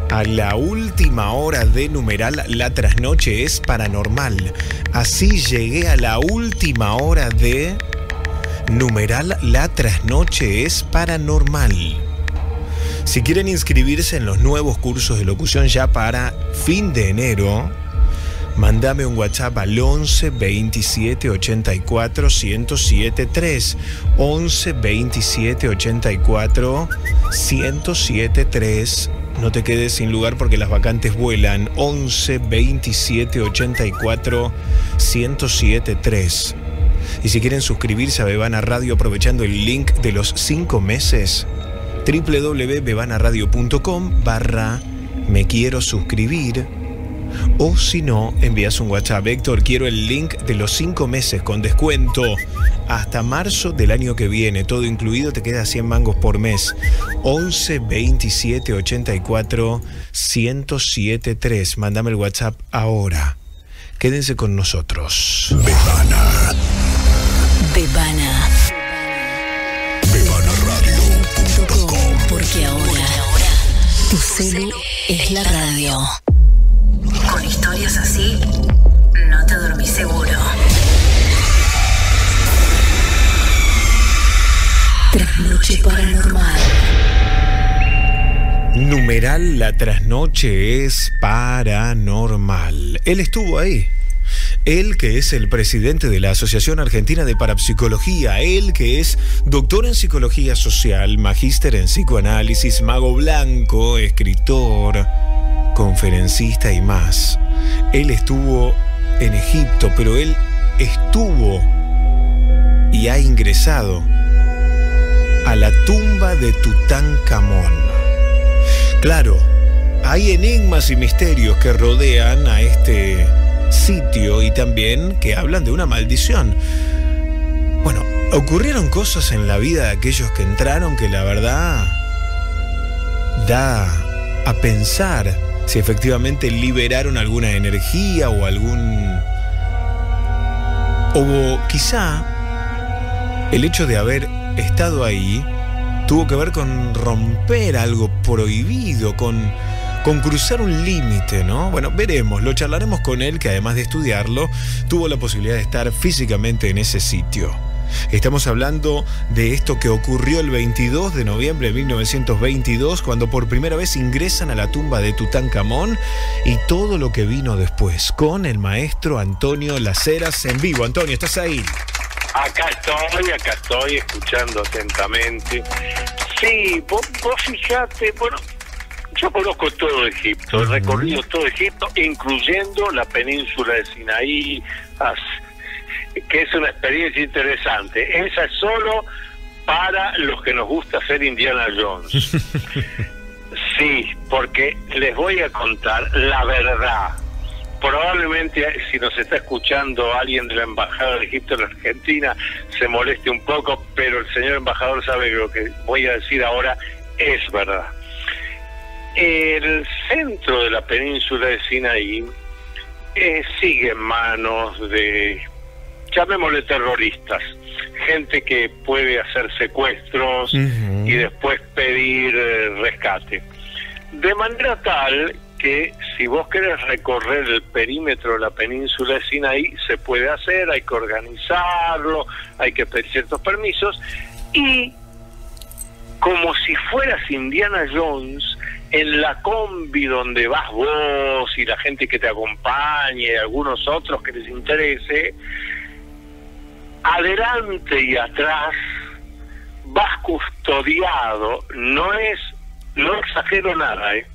a la última hora de numeral La Trasnoche es Paranormal. Así llegué a la última hora de numeral La Trasnoche es Paranormal. Si quieren inscribirse en los nuevos cursos de locución ya para fin de enero, mandame un WhatsApp al once veintisiete ochenta y cuatro diez setenta y tres, once veintisiete ochenta y cuatro diez setenta y tres. No te quedes sin lugar porque las vacantes vuelan. Once veintisiete ochenta y cuatro diez setenta y tres. Y si quieren suscribirse a Bebana Radio aprovechando el link de los cinco meses, doble u doble u doble u punto bebanaradio punto com barra me quiero suscribir. o si no, envías un WhatsApp. Héctor, quiero el link de los cinco meses con descuento hasta marzo del año que viene, todo incluido, te queda cien mangos por mes. once veintisiete ochenta y cuatro diez setenta y tres. Mándame el WhatsApp ahora. Quédense con nosotros. Bebana. Bebana. bebana radio punto com. Porque ahora tu celu es la radio. Con historias así, no te dormís seguro. Trasnoche Paranormal. Numeral: la trasnoche es paranormal. Él estuvo ahí. Él que es el presidente de la Asociación Argentina de Parapsicología, él que es doctor en psicología social, magíster en psicoanálisis, mago blanco, escritor, conferencista y más. Él estuvo en Egipto, pero él estuvo y ha ingresado a la tumba de Tutankamón. Claro, hay enigmas y misterios que rodean a este sitio y también que hablan de una maldición. Bueno, ocurrieron cosas en la vida de aquellos que entraron que la verdad da a pensar si efectivamente liberaron alguna energía o algún... o quizá el hecho de haber estado ahí tuvo que ver con romper algo prohibido, con... con cruzar un límite, ¿no? Bueno, veremos, lo charlaremos con él, que además de estudiarlo, tuvo la posibilidad de estar físicamente en ese sitio. Estamos hablando de esto que ocurrió el veintidós de noviembre de mil novecientos veintidós, cuando por primera vez ingresan a la tumba de Tutankamón, y todo lo que vino después, con el maestro Antonio Las Heras en vivo. Antonio, ¿estás ahí? Acá estoy, acá estoy, escuchando atentamente. Sí, vos, vos fijate, bueno... yo conozco todo Egipto, he recorrido todo Egipto, incluyendo la península de Sinaí, que es una experiencia interesante. Esa es solo para los que nos gusta ser Indiana Jones. Sí, porque les voy a contar la verdad. Probablemente, si nos está escuchando alguien de la Embajada de Egipto en Argentina, se moleste un poco, pero el señor embajador sabe que lo que voy a decir ahora es verdad. El centro de la península de Sinaí eh, sigue en manos de, llamémosle terroristas, gente que puede hacer secuestros uh-huh. y después pedir eh, rescate. De manera tal que si vos querés recorrer el perímetro de la península de Sinaí, se puede hacer, hay que organizarlo, hay que pedir ciertos permisos, y como si fueras Indiana Jones, en la combi donde vas vos y la gente que te acompañe, algunos otros que les interese, adelante y atrás vas custodiado, no es, no exagero nada, ¿eh?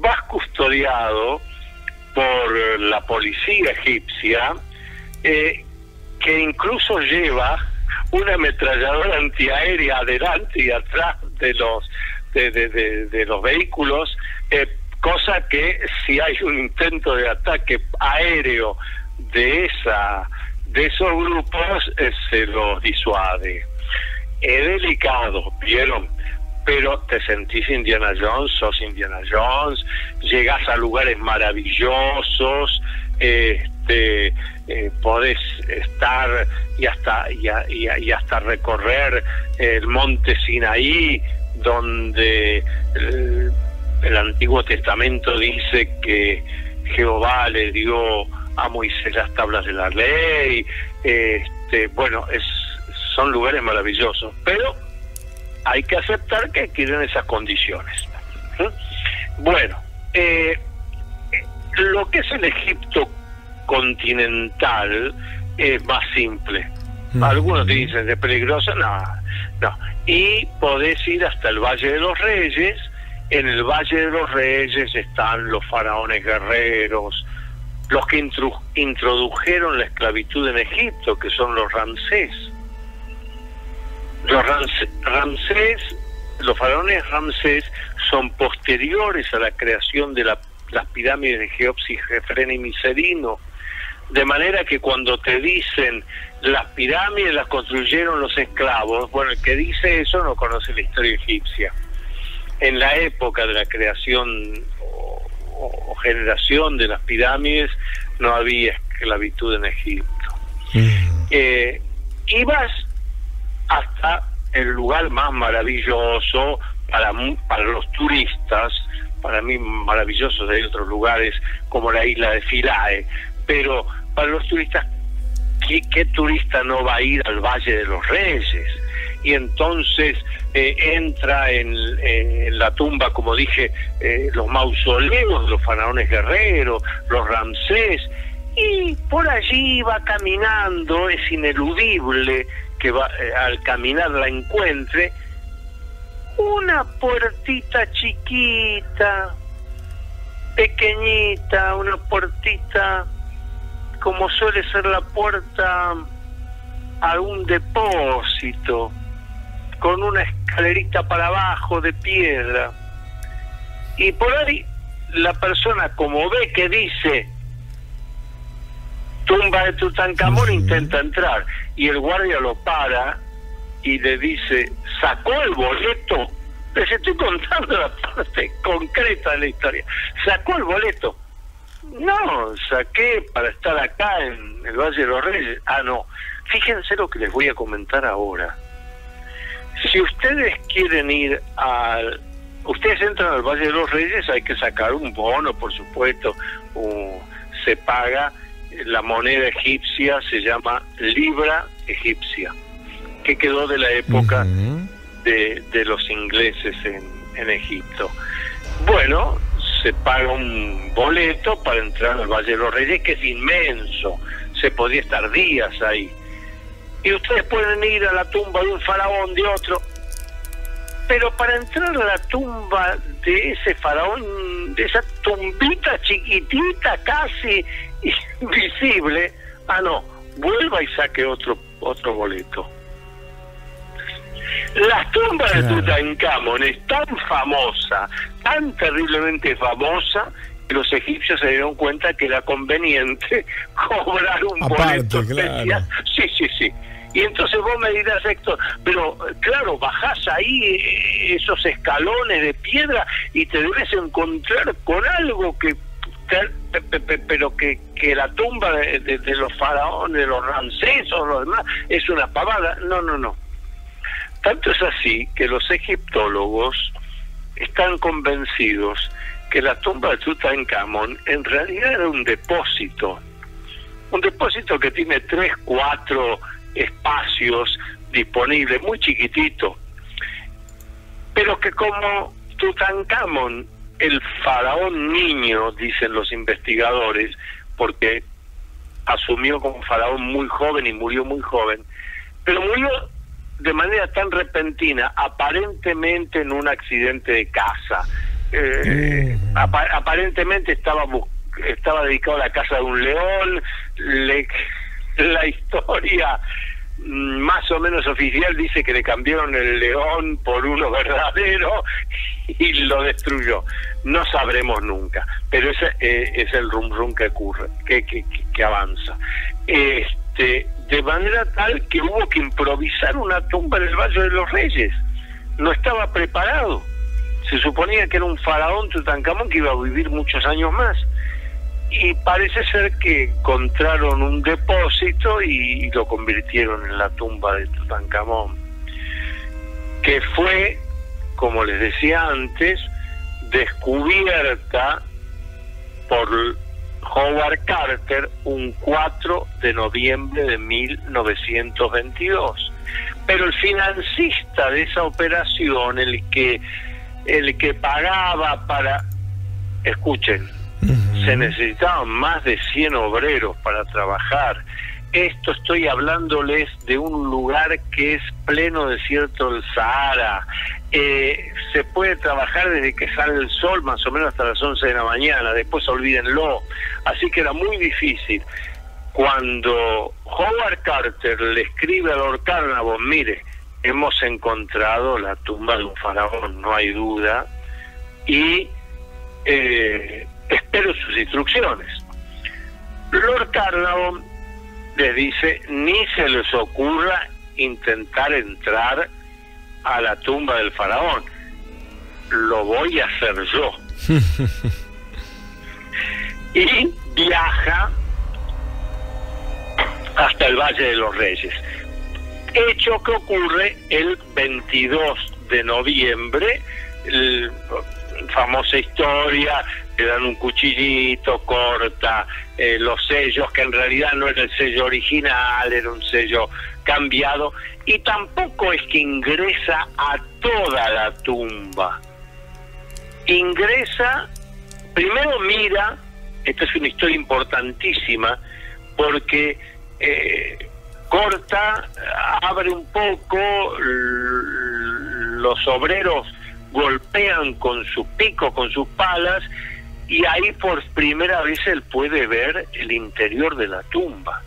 Vas custodiado por la policía egipcia, eh, que incluso lleva una ametralladora antiaérea adelante y atrás de los... De, de, de, de los vehículos, eh, cosa que si hay un intento de ataque aéreo de esa de esos grupos, eh, se los disuade. Es delicado, ¿vieron? Pero te sentís Indiana Jones, sos Indiana Jones, llegás a lugares maravillosos, eh, este, eh, podés estar y hasta, y, a, y, a, y hasta recorrer el monte Sinaí, donde el, el Antiguo Testamento dice que Jehová le dio a Moisés las tablas de la ley. Este, bueno, es, son lugares maravillosos, pero hay que aceptar que tienen esas condiciones. ¿Mm? Bueno, eh, lo que es el Egipto continental es más simple. Algunos te dicen de peligroso, no, no. Y podés ir hasta el Valle de los Reyes. En el Valle de los Reyes están los faraones guerreros, los que intru introdujeron la esclavitud en Egipto, que son los Ramsés. Los Ramsés, Ramsés, los faraones Ramsés son posteriores a la creación de la las pirámides de Geopsi, Jefren y Miserino. De manera que cuando te dicen las pirámides las construyeron los esclavos, bueno, el que dice eso no conoce la historia egipcia. En la época de la creación o, o, o generación de las pirámides no había esclavitud en Egipto. Mm. Eh, ibas hasta el lugar más maravilloso para, para los turistas, para mí maravilloso, hay otros lugares como la isla de Philae, pero para los turistas, ¿qué, qué turista no va a ir al Valle de los Reyes? Y entonces eh, entra en, eh, en la tumba, como dije, eh, los mausoleos, los faraones guerreros, los Ramsés, y por allí va caminando, es ineludible que va, eh, al caminar la encuentre, una puertita chiquita, pequeñita, una puertita como suele ser la puerta a un depósito, con una escalerita para abajo de piedra. Y por ahí la persona, como ve que dice tumba de Tutankamón, sí, intenta entrar, y el guardia lo para y le dice, sacó el boleto. Les estoy contando la parte concreta de la historia. Sacó el boleto. No, saqué para estar acá en el Valle de los Reyes. Ah, no. Fíjense lo que les voy a comentar ahora. Si ustedes quieren ir al... Ustedes entran al Valle de los Reyes, hay que sacar un bono, por supuesto. Uh, se paga. La moneda egipcia se llama libra egipcia, que quedó de la época uh-huh. de, de los ingleses en, en Egipto. Bueno, se paga un boleto para entrar al Valle de los Reyes, que es inmenso. Se podía estar días ahí. Y ustedes pueden ir a la tumba de un faraón, de otro. Pero para entrar a la tumba de ese faraón, de esa tumbita chiquitita, casi invisible, ah no, vuelva y saque otro, otro boleto. Las tumbas claro. de Tutankamón es tan famosa, tan terriblemente famosa, que los egipcios se dieron cuenta que era conveniente cobrar un Aparte, boleto especial. Claro. Sí, sí, sí. Y entonces vos me dirás, Héctor, pero claro, bajás ahí esos escalones de piedra y te debes encontrar con algo que... pero que, que la tumba de, de, de los faraones, de los Ramsés o los demás, es una pavada. No, no, no. Tanto es así que los egiptólogos están convencidos que la tumba de Tutankamón en realidad era un depósito. Un depósito que tiene tres, cuatro espacios disponibles, muy chiquitito, pero que como Tutankamón, el faraón niño, dicen los investigadores, porque asumió como faraón muy joven y murió muy joven, pero murió de manera tan repentina, aparentemente en un accidente de caza. Eh, ap aparentemente estaba estaba dedicado a la caza de un león. Le la historia más o menos oficial dice que le cambiaron el león por uno verdadero y lo destruyó. No sabremos nunca, pero ese eh, es el rum rum que ocurre, que, que, que, que avanza. Este, de manera tal que hubo que improvisar una tumba en el Valle de los Reyes. No estaba preparado. Se suponía que era un faraón Tutankamón que iba a vivir muchos años más. Y parece ser que encontraron un depósito y, y lo convirtieron en la tumba de Tutankamón, que fue, como les decía antes, descubierta por Howard Carter un cuatro de noviembre de mil novecientos veintidós. Pero el financista de esa operación, el que, el que pagaba para... Escuchen. Se necesitaban más de cien obreros para trabajar. Esto estoy hablándoles de un lugar que es pleno desierto del Sahara. Eh, se puede trabajar desde que sale el sol, más o menos hasta las once de la mañana. Después olvídenlo. Así que era muy difícil. Cuando Howard Carter le escribe a Lord Carnarvon, mire, hemos encontrado la tumba de un faraón, no hay duda. Y... Eh, espero sus instrucciones. Lord Carnarvon les dice, ni se les ocurra intentar entrar a la tumba del faraón, lo voy a hacer yo. Y viaja hasta el Valle de los Reyes, hecho que ocurre el veintidós de noviembre, el, famosa historia, le dan un cuchillito, corta eh, los sellos, que en realidad no era el sello original, era un sello cambiado, y tampoco es que ingresa a toda la tumba, ingresa, primero mira, esta es una historia importantísima, porque eh, corta, abre un poco, los obreros golpean con sus picos, con sus palas, y ahí por primera vez él puede ver el interior de la tumba.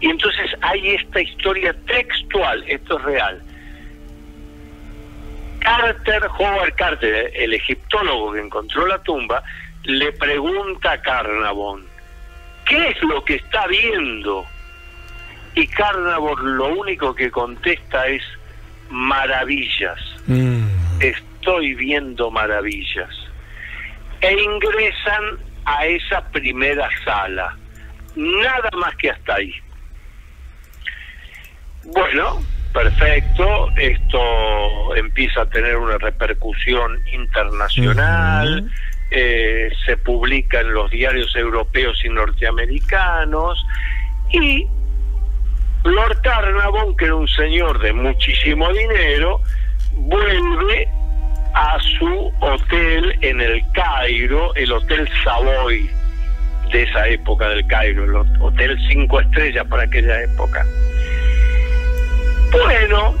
Y entonces hay esta historia textual, esto es real. Carter, Howard Carter, el egiptólogo que encontró la tumba, le pregunta a Carnarvon, ¿qué es lo que está viendo? Y Carnarvon lo único que contesta es, maravillas. Mm. Estoy viendo maravillas. E ingresan a esa primera sala. Nada más que hasta ahí. Bueno, perfecto. Esto empieza a tener una repercusión internacional. Mm-hmm. eh, se publica en los diarios europeos y norteamericanos. Y Lord Carnarvon, que era un señor de muchísimo dinero, vuelve a su hotel en el Cairo, el Hotel Savoy de esa época del Cairo, el Hotel Cinco Estrellas para aquella época. Bueno,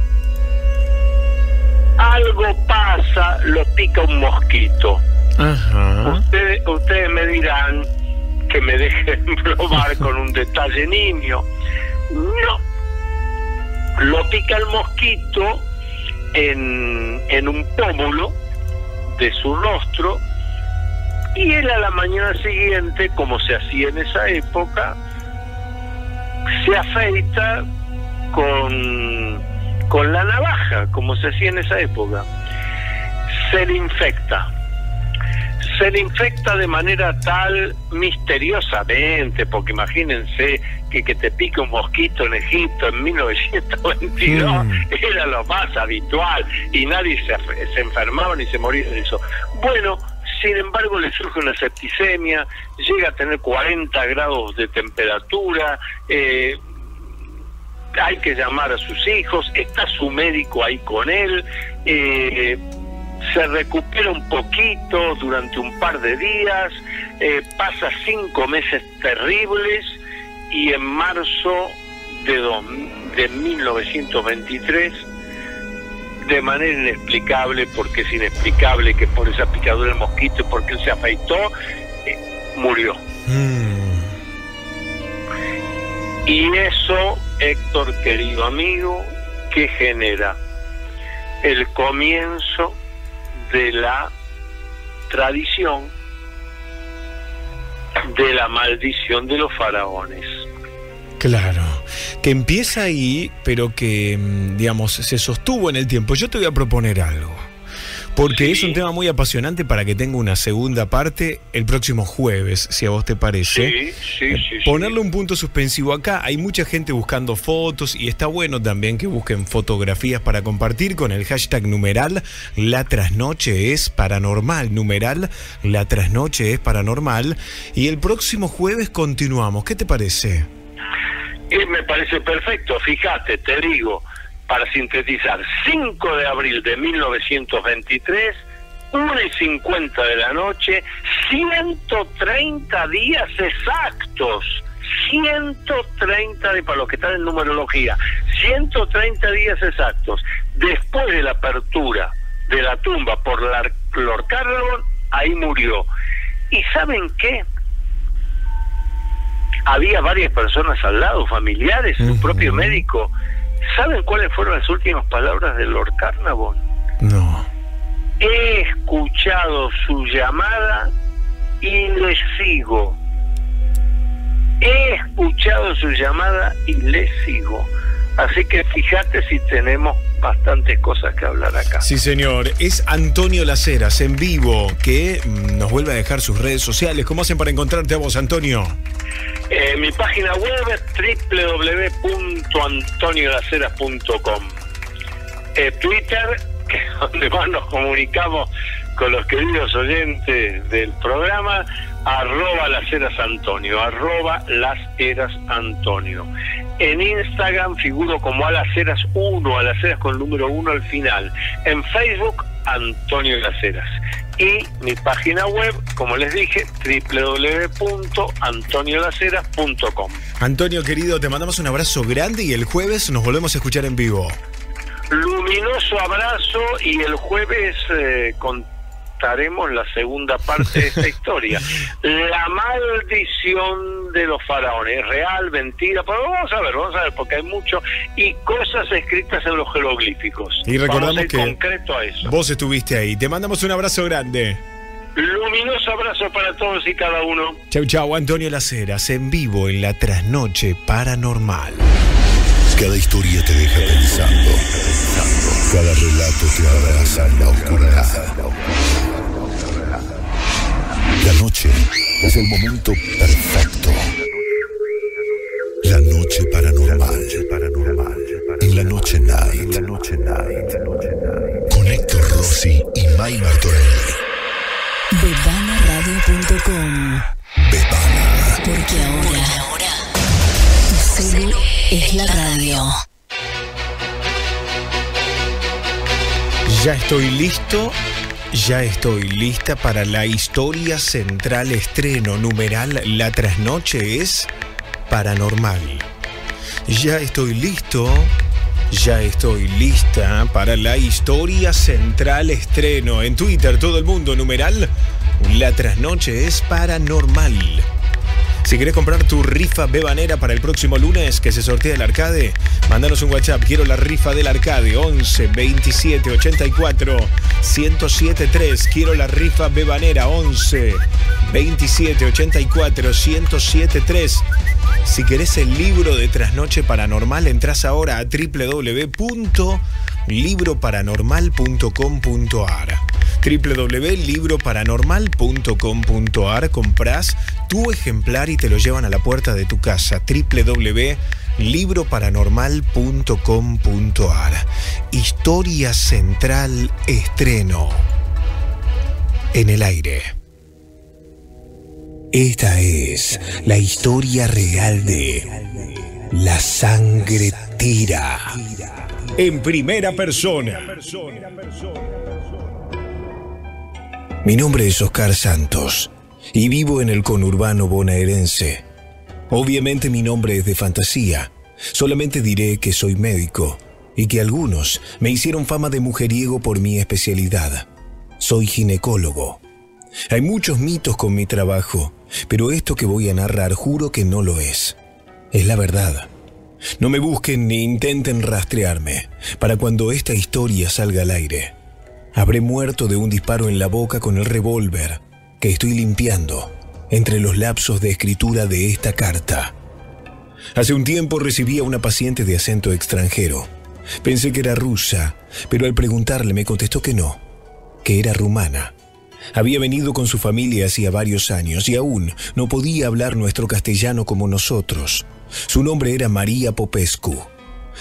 algo pasa, lo pica un mosquito. Ajá. Ustedes, ustedes me dirán que me dejen probar con un detalle niño. No, lo pica el mosquito en, en un pómulo de su rostro, y él a la mañana siguiente, como se hacía en esa época, se afeita con, con la navaja, como se hacía en esa época. Se le infecta. Se le infecta de manera tal, misteriosamente, porque imagínense que, que te pique un mosquito en Egipto en mil novecientos veintidós, mm. era lo más habitual, y nadie se, se enfermaba ni se moría de eso. Bueno, sin embargo le surge una septicemia, llega a tener cuarenta grados de temperatura, eh, hay que llamar a sus hijos, está su médico ahí con él, eh, se recupera un poquito durante un par de días, eh, pasa cinco meses terribles, y en marzo de, dos, de mil novecientos veintitrés, de manera inexplicable, porque es inexplicable que por esa picadura del mosquito y porque él se afeitó, eh, murió. Mm. Y eso, Héctor, querido amigo, ¿qué genera? El comienzo de la tradición de la maldición de los faraones. Claro, que empieza ahí, pero que, digamos, se sostuvo en el tiempo. Yo te voy a proponer algo, porque sí, es un tema muy apasionante para que tenga una segunda parte el próximo jueves, si a vos te parece. Sí, sí, sí. Ponerle sí. un punto suspensivo acá. Hay mucha gente buscando fotos, y está bueno también que busquen fotografías para compartir con el hashtag numeral La Trasnoche es Paranormal. Numeral La Trasnoche es Paranormal. Y el próximo jueves continuamos. ¿Qué te parece? Eh, me parece perfecto. Fíjate, te digo, para sintetizar, cinco de abril de mil novecientos veintitrés, una y cincuenta de la noche, ciento treinta días exactos, ciento treinta, para los que están en numerología, ciento treinta días exactos, después de la apertura de la tumba por la, Lord Carnarvon, ahí murió. ¿Y saben qué? Había varias personas al lado, familiares, uh-huh. su propio médico. ¿Saben cuáles fueron las últimas palabras de Lord Carnarvon? No. He escuchado su llamada y les sigo. He escuchado su llamada y les sigo. Así que fíjate si tenemos bastantes cosas que hablar acá. Sí, señor. Es Antonio Las Heras, en vivo, que nos vuelve a dejar sus redes sociales. ¿Cómo hacen para encontrarte a vos, Antonio? Eh, mi página web es doble u doble u doble u punto antonio las heras punto com. Eh, Twitter, que es donde más nos comunicamos con los queridos oyentes del programa, arroba Las Heras Antonio, arroba Las Heras Antonio. En Instagram figuro como a Las Heras uno, a Las Heras con el número uno al final. En Facebook, Antonio Las Heras. Y mi página web, como les dije, doble u doble u doble u punto antonio las heras punto com. Antonio, querido, te mandamos un abrazo grande y el jueves nos volvemos a escuchar en vivo. Luminoso abrazo, y el jueves eh, contaremos la segunda parte de esta historia. La maldición de los faraones, ¿es real, mentira? Pero vamos a ver, vamos a ver, porque hay mucho y cosas escritas en los jeroglíficos. Y recordamos que concreto a eso. Vos estuviste ahí. Te mandamos un abrazo grande. Luminoso abrazo para todos y cada uno. Chau, chau. Antonio Las Heras, en vivo en la Trasnoche Paranormal. Cada historia te deja pensando. Cada relato te abraza en la oscuridad. La noche es el momento perfecto. La noche paranormal. En la noche night. Con Héctor Rossi y May Martorelli. bebana radio punto com. Bebana. Porque ahora. Porque ahora. Es la radio. Ya estoy listo, ya estoy lista para la historia central estreno numeral. La trasnoche es paranormal. Ya estoy listo, ya estoy lista para la historia central estreno. En Twitter, todo el mundo, numeral. La trasnoche es paranormal. Si querés comprar tu rifa bebanera para el próximo lunes que se sortea el arcade, mandanos un WhatsApp. Quiero la rifa del arcade, once veintisiete ochenta y cuatro diez setenta y tres. Quiero la rifa bebanera, once veintisiete ochenta y cuatro diez setenta y tres. Si querés el libro de Trasnoche Paranormal, entrás ahora a doble u doble u doble u punto libro paranormal punto com punto a r. doble u doble u doble u punto libro paranormal punto com punto a r. Comprás tu ejemplar y te lo llevan a la puerta de tu casa. doble u doble u doble u punto libro paranormal punto com punto a r. Historia central estreno. En el aire. Esta es la historia real de La Sangre Tira. En primera persona. Mi nombre es Oscar Santos y vivo en el conurbano bonaerense. Obviamente mi nombre es de fantasía. Solamente diré que soy médico y que algunos me hicieron fama de mujeriego por mi especialidad. Soy ginecólogo. Hay muchos mitos con mi trabajo, pero esto que voy a narrar juro que no lo es. Es la verdad. No me busquen ni intenten rastrearme, para cuando esta historia salga al aire. Habré muerto de un disparo en la boca con el revólver que estoy limpiando entre los lapsos de escritura de esta carta. Hace un tiempo recibí a una paciente de acento extranjero. Pensé que era rusa, pero al preguntarle me contestó que no, que era rumana. Había venido con su familia hacía varios años y aún no podía hablar nuestro castellano como nosotros. Su nombre era María Popescu.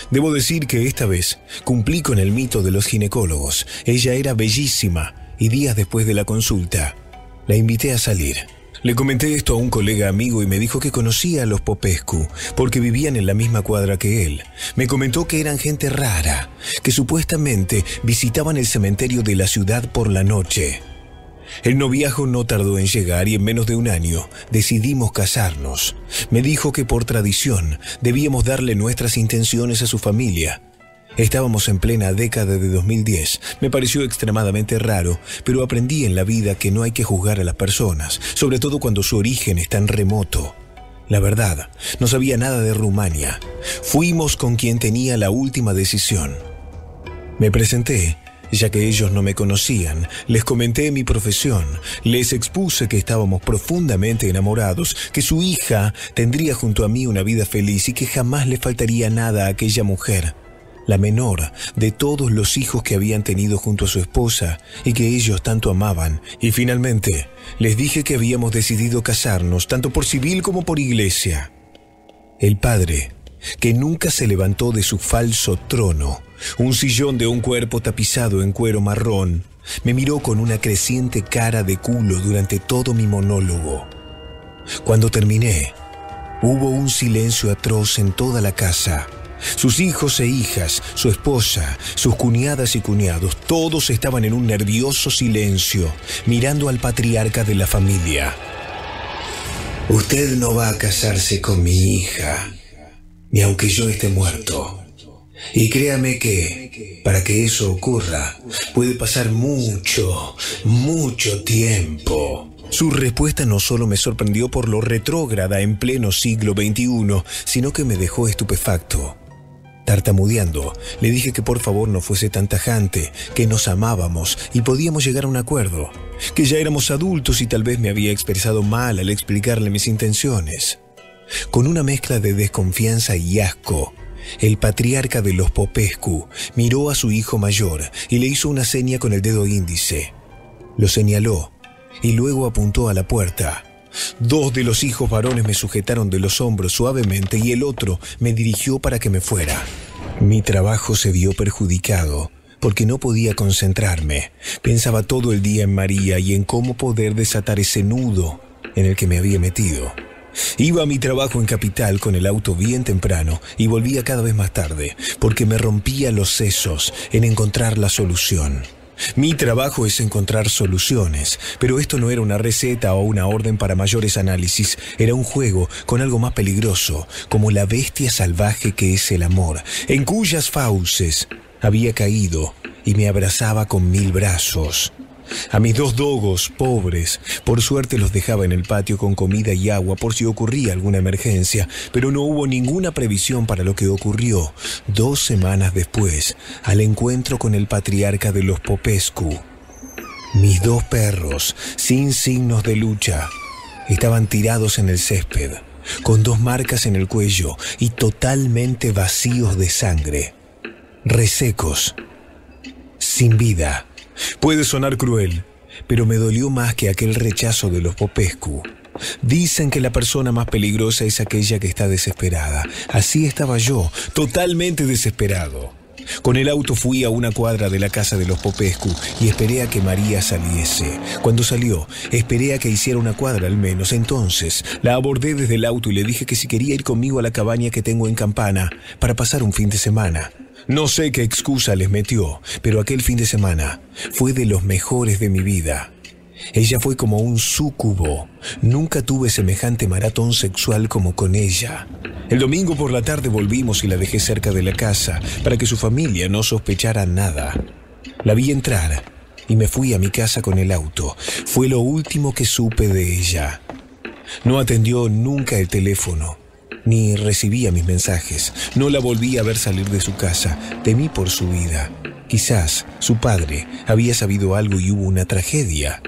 Debo decir que esta vez cumplí con el mito de los ginecólogos. Ella era bellísima y días después de la consulta la invité a salir. Le comenté esto a un colega amigo y me dijo que conocía a los Popescu porque vivían en la misma cuadra que él. Me comentó que eran gente rara, que supuestamente visitaban el cementerio de la ciudad por la noche. El noviazgo no tardó en llegar y en menos de un año decidimos casarnos. Me dijo que por tradición debíamos darle nuestras intenciones a su familia. Estábamos en plena década de dos mil diez. Me pareció extremadamente raro, pero aprendí en la vida que no hay que juzgar a las personas, sobre todo cuando su origen es tan remoto. La verdad, no sabía nada de Rumania. Fuimos con quien tenía la última decisión. Me presenté Ya que ellos no me conocían, les comenté mi profesión, les expuse que estábamos profundamente enamorados, que su hija tendría junto a mí una vida feliz y que jamás le faltaría nada a aquella mujer, la menor de todos los hijos que habían tenido junto a su esposa y que ellos tanto amaban. Y finalmente, les dije que habíamos decidido casarnos, tanto por civil como por iglesia. El padre, que nunca se levantó de su falso trono, un sillón de un cuerpo tapizado en cuero marrón, me miró con una creciente cara de culo durante todo mi monólogo. Cuando terminé, hubo un silencio atroz en toda la casa. Sus hijos e hijas, su esposa, sus cuñadas y cuñados, todos estaban en un nervioso silencio, mirando al patriarca de la familia. «Usted no va a casarse con mi hija, ni aunque yo esté muerto. Y créame que, para que eso ocurra, puede pasar mucho, mucho tiempo». Su respuesta no solo me sorprendió por lo retrógrada en pleno siglo veintiuno, sino que me dejó estupefacto. Tartamudeando, le dije que por favor no fuese tan tajante, que nos amábamos y podíamos llegar a un acuerdo, que ya éramos adultos y tal vez me había expresado mal al explicarle mis intenciones. Con una mezcla de desconfianza y asco, el patriarca de los Popescu miró a su hijo mayor y le hizo una seña con el dedo índice. Lo señaló y luego apuntó a la puerta. Dos de los hijos varones me sujetaron de los hombros suavemente y el otro me dirigió para que me fuera. Mi trabajo se vio perjudicado porque no podía concentrarme. Pensaba todo el día en María y en cómo poder desatar ese nudo en el que me había metido. Iba a mi trabajo en Capital con el auto bien temprano y volvía cada vez más tarde porque me rompía los sesos en encontrar la solución. Mi trabajo es encontrar soluciones, pero esto no era una receta o una orden para mayores análisis, era un juego con algo más peligroso, como la bestia salvaje que es el amor, en cuyas fauces había caído y me abrazaba con mil brazos. A mis dos dogos, pobres, por suerte los dejaba en el patio con comida y agua por si ocurría alguna emergencia, pero no hubo ninguna previsión para lo que ocurrió dos semanas después, al encuentro con el patriarca de los Popescu. Mis dos perros, sin signos de lucha, estaban tirados en el césped, con dos marcas en el cuello y totalmente vacíos de sangre, resecos, sin vida. Puede sonar cruel, pero me dolió más que aquel rechazo de los Popescu. Dicen que la persona más peligrosa es aquella que está desesperada. Así estaba yo, totalmente desesperado. Con el auto fui a una cuadra de la casa de los Popescu y esperé a que María saliese. Cuando salió, esperé a que hiciera una cuadra al menos. Entonces, la abordé desde el auto y le dije que si quería ir conmigo a la cabaña que tengo en Campana para pasar un fin de semana. No sé qué excusa les metió, pero aquel fin de semana fue de los mejores de mi vida. Ella fue como un súcubo. Nunca tuve semejante maratón sexual como con ella. El domingo por la tarde volvimos y la dejé cerca de la casa para que su familia no sospechara nada. La vi entrar y me fui a mi casa con el auto. Fue lo último que supe de ella. No atendió nunca el teléfono, ni recibía mis mensajes. No la volví a ver salir de su casa. Temí por su vida. Quizás su padre había sabido algo y hubo una tragedia.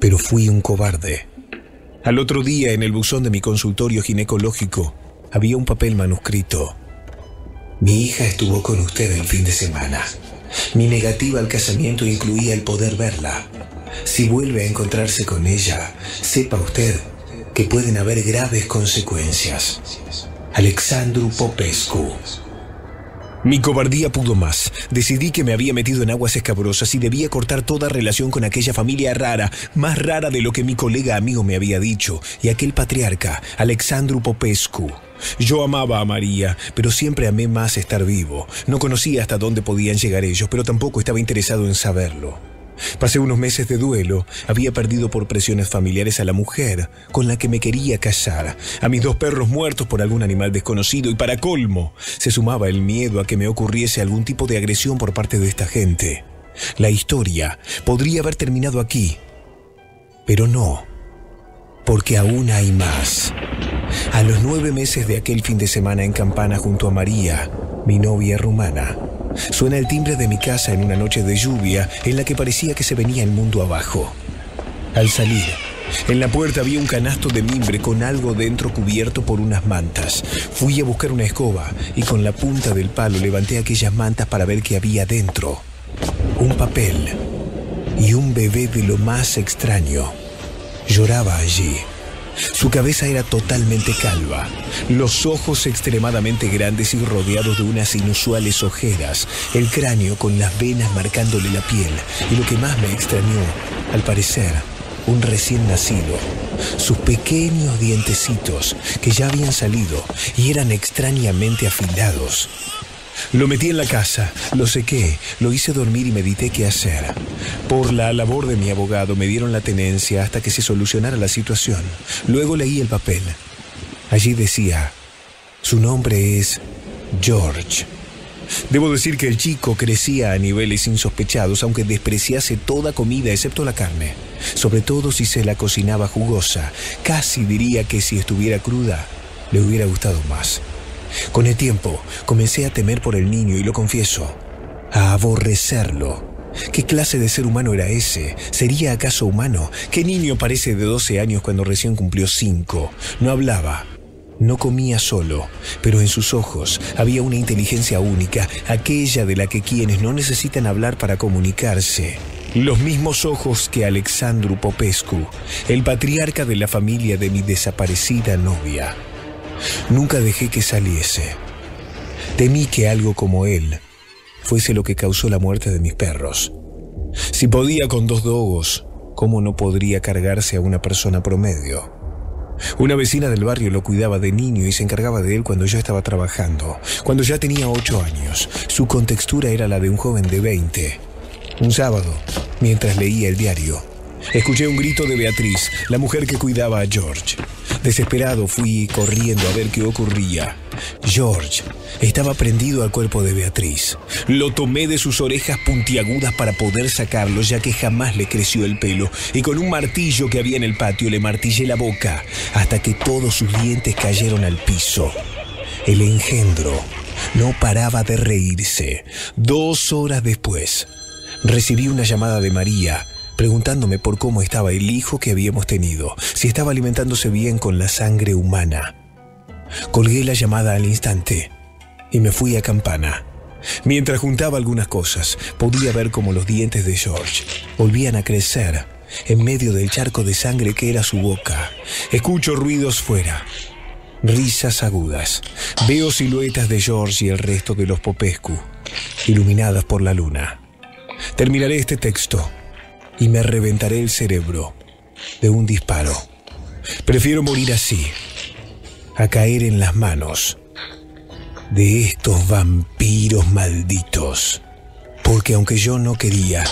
Pero fui un cobarde. Al otro día, en el buzón de mi consultorio ginecológico, había un papel manuscrito. Mi hija estuvo con usted el fin de semana. Mi negativa al casamiento incluía el poder verla. Si vuelve a encontrarse con ella, sepa usted que pueden haber graves consecuencias. Alexandru Popescu. Mi cobardía pudo más. Decidí que me había metido en aguas escabrosas y debía cortar toda relación con aquella familia rara, más rara de lo que mi colega amigo me había dicho, y aquel patriarca, Alexandru Popescu. Yo amaba a María, pero siempre amé más estar vivo. No conocía hasta dónde podían llegar ellos, pero tampoco estaba interesado en saberlo. Pasé unos meses de duelo. Había perdido por presiones familiares a la mujer con la que me quería casar, a mis dos perros muertos por algún animal desconocido y, para colmo, se sumaba el miedo a que me ocurriese algún tipo de agresión por parte de esta gente. La historia podría haber terminado aquí, pero no, porque aún hay más. A los nueve meses de aquel fin de semana en Campana junto a María, mi novia rumana, Suena el timbre de mi casa en una noche de lluvia en la que parecía que se venía el mundo abajo. Al salir, en la puerta había un canasto de mimbre con algo dentro cubierto por unas mantas. Fui a buscar una escoba y con la punta del palo levanté aquellas mantas para ver qué había dentro. Un papel y un bebé de lo más extraño. Lloraba allí. Su cabeza era totalmente calva, los ojos extremadamente grandes y rodeados de unas inusuales ojeras, el cráneo con las venas marcándole la piel, y lo que más me extrañó, al parecer, un recién nacido. Sus pequeños dientecitos, que ya habían salido y eran extrañamente afilados. Lo metí en la casa, lo sequé, lo hice dormir y medité qué hacer. Por la labor de mi abogado me dieron la tenencia hasta que se solucionara la situación. Luego leí el papel. Allí decía, su nombre es George. Debo decir que el chico crecía a niveles insospechados, aunque despreciase toda comida excepto la carne. Sobre todo si se la cocinaba jugosa. Casi diría que si estuviera cruda, le hubiera gustado más. Con el tiempo, comencé a temer por el niño y lo confieso, a aborrecerlo. ¿Qué clase de ser humano era ese? ¿Sería acaso humano? ¿Qué niño parece de doce años cuando recién cumplió cinco? No hablaba, no comía solo, pero en sus ojos había una inteligencia única, aquella de la que quienes no necesitan hablar para comunicarse. Los mismos ojos que Alexandru Popescu, el patriarca de la familia de mi desaparecida novia. Nunca dejé que saliese. Temí que algo como él fuese lo que causó la muerte de mis perros. Si podía con dos dogos, ¿cómo no podría cargarse a una persona promedio? Una vecina del barrio lo cuidaba de niño y se encargaba de él cuando yo estaba trabajando. Cuando ya tenía ocho años, su contextura era la de un joven de veinte. Un sábado, mientras leía el diario, escuché un grito de Beatriz, la mujer que cuidaba a George. Desesperado fui corriendo a ver qué ocurría. George estaba prendido al cuerpo de Beatriz. Lo tomé de sus orejas puntiagudas para poder sacarlo, ya que jamás le creció el pelo, y con un martillo que había en el patio le martillé la boca hasta que todos sus dientes cayeron al piso. El engendro no paraba de reírse. Dos horas después, recibí una llamada de María, preguntándome por cómo estaba el hijo que habíamos tenido, si estaba alimentándose bien con la sangre humana. Colgué la llamada al instante y me fui a Campana. Mientras juntaba algunas cosas, podía ver cómo los dientes de George volvían a crecer en medio del charco de sangre que era su boca. Escucho ruidos fuera, risas agudas. Veo siluetas de George y el resto de los Popescu, iluminadas por la luna. Terminaré este texto y me reventaré el cerebro de un disparo. Prefiero morir así a caer en las manos de estos vampiros malditos. Porque aunque yo no quería,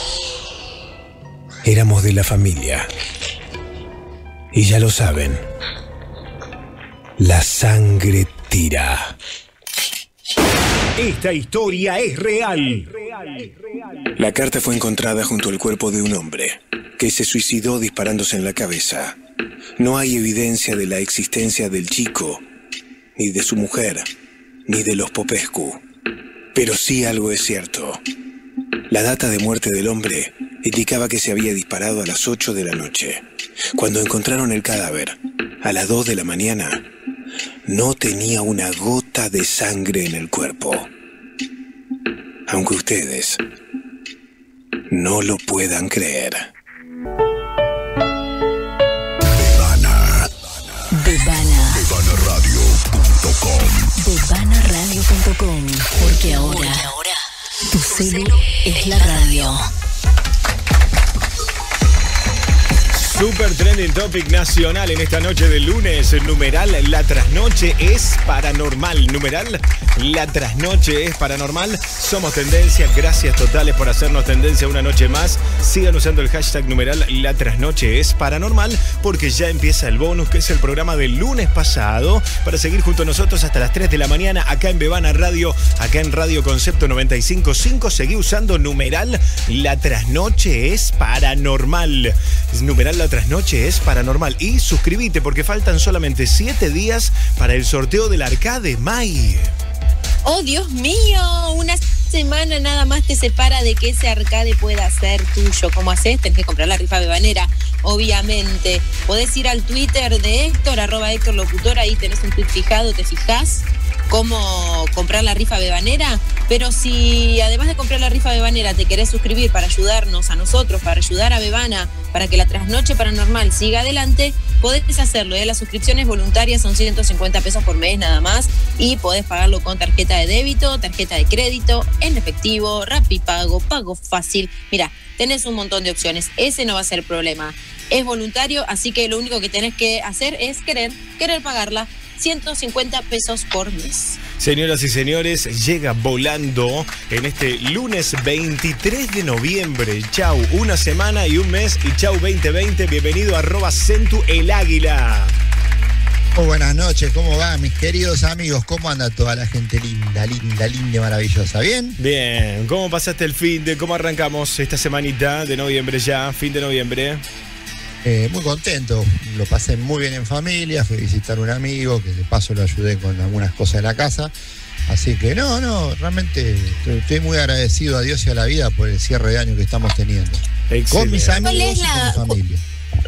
éramos de la familia. Y ya lo saben, la sangre tira. Esta historia es real. La carta fue encontrada junto al cuerpo de un hombre que se suicidó disparándose en la cabeza. No hay evidencia de la existencia del chico, ni de su mujer, ni de los Popescu. Pero sí algo es cierto. La data de muerte del hombre indicaba que se había disparado a las ocho de la noche. Cuando encontraron el cadáver, a las dos de la mañana, no tenía una gota de sangre en el cuerpo. Aunque ustedes no lo puedan creer. Bebana. Bebana. bebana radio punto com. bebana radio punto com. Porque ahora, tu celu es la radio. Super trending topic nacional en esta noche de lunes. El numeral, la trasnoche es paranormal. Numeral, la trasnoche es paranormal. Somos tendencia. Gracias totales por hacernos tendencia una noche más. Sigan usando el hashtag numeral, la trasnoche es paranormal. Porque ya empieza el bonus, que es el programa del lunes pasado. Para seguir junto a nosotros hasta las tres de la mañana. Acá en Bebana Radio. Acá en Radio Concepto noventa y cinco punto cinco. Seguí usando numeral, la trasnoche es paranormal. Numeral, la La trasnoche es paranormal. Y suscríbete porque faltan solamente siete días para el sorteo del Arcade May. ¡Oh, Dios mío! Una semana nada más te separa de que ese arcade pueda ser tuyo. ¿Cómo hacés? Tenés que comprar la rifa bebanera, obviamente. Podés ir al Twitter de Héctor, arroba Héctor Locutor, ahí tenés un tweet fijado, te fijás cómo comprar la rifa bebanera. Pero si además de comprar la rifa bebanera te querés suscribir para ayudarnos a nosotros, para ayudar a Bebana, para que la Trasnoche Paranormal siga adelante, podés hacerlo, ¿eh? Las suscripciones voluntarias son ciento cincuenta pesos por mes nada más y podés pagarlo con tarjeta de débito, tarjeta de crédito, en efectivo, Rapipago, Pago Fácil. Mirá, tenés un montón de opciones, ese no va a ser problema. Es voluntario, así que lo único que tenés que hacer es querer, querer pagarla. ciento cincuenta pesos por mes. Señoras y señores, llega volando en este lunes veintitrés de noviembre. Chau, una semana y un mes y chau veinte veinte. Bienvenido a arroba Centu el Águila. Oh, buenas noches, ¿cómo va, mis queridos amigos? ¿Cómo anda toda la gente linda, linda, linda, maravillosa? ¿Bien? Bien, ¿cómo pasaste el fin de? ¿Cómo arrancamos esta semanita de noviembre ya? Fin de noviembre. Eh, muy contento, lo pasé muy bien en familia, fui a visitar a un amigo, que de paso lo ayudé con algunas cosas de la casa. Así que no, no, realmente estoy muy agradecido a Dios y a la vida por el cierre de año que estamos teniendo. Excelente. Con mis amigos y la... con mi familia.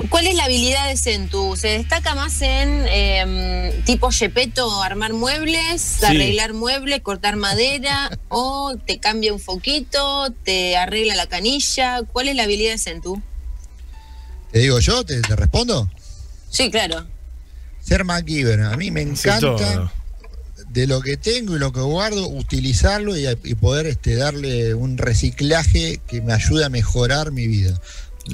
¿Cuál es la habilidad de Centu? ¿Se destaca más en eh, tipo Gepetto, armar muebles, sí, arreglar muebles, cortar madera? ¿O te cambia un foquito, te arregla la canilla? ¿Cuál es la habilidad de Centu? ¿Te digo yo? ¿Te, te respondo? Sí, claro. Ser MacGyver. A mí me encanta de lo que tengo y lo que guardo, utilizarlo y, y poder este, darle un reciclaje que me ayude a mejorar mi vida.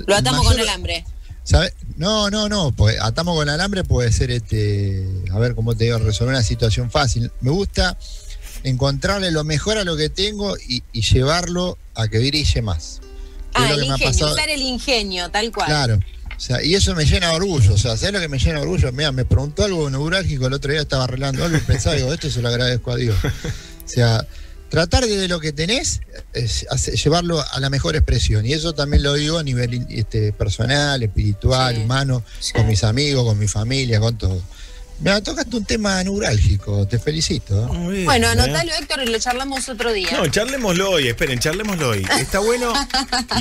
Lo atamos mayor, con alambre. ¿Sabes? No, no, no. Pues, atamos con alambre puede ser, este, a ver cómo te digo, resolver una situación fácil. Me gusta encontrarle lo mejor a lo que tengo y, y llevarlo a que brille más. Ah, el ingenio, usar el ingenio, tal cual. Claro, o sea, y eso me llena de orgullo. O sea, ¿sabes lo que me llena de orgullo? Mira, me preguntó algo neurálgico, el otro día estaba arreglando algo y pensaba, digo, esto se lo agradezco a Dios. O sea, tratar de lo que tenés, es llevarlo a la mejor expresión. Y eso también lo digo a nivel este, personal, espiritual, sí, humano, sí, con mis amigos, con mi familia, con todo. Mira, tocaste un tema neurálgico, te felicito. Bien, bueno, anotalo, ¿eh? Héctor, y lo charlamos otro día. No, charlémoslo hoy, esperen, charlémoslo hoy. Está bueno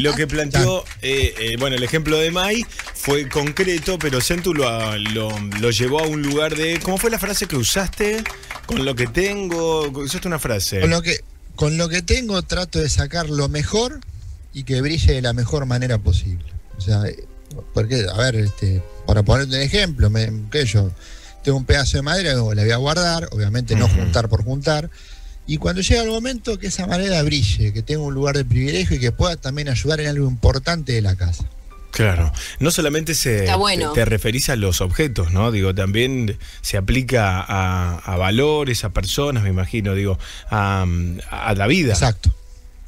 lo que planteó, eh, eh, bueno, el ejemplo de Mai fue concreto, pero Centu lo, lo, lo llevó a un lugar de... ¿Cómo fue la frase que usaste? Con lo que tengo, usaste una frase. Con lo que, con lo que tengo trato de sacar lo mejor y que brille de la mejor manera posible. O sea, porque, a ver, este, para ponerte un ejemplo, me, que yo... tengo un pedazo de madera, la voy a guardar, obviamente no juntar por juntar, y cuando llega el momento que esa madera brille, que tenga un lugar de privilegio y que pueda también ayudar en algo importante de la casa. Claro, no solamente se bueno. te, te referís a los objetos, ¿no? Digo, también se aplica a, a valores, a personas, me imagino, digo, a, a la vida. Exacto,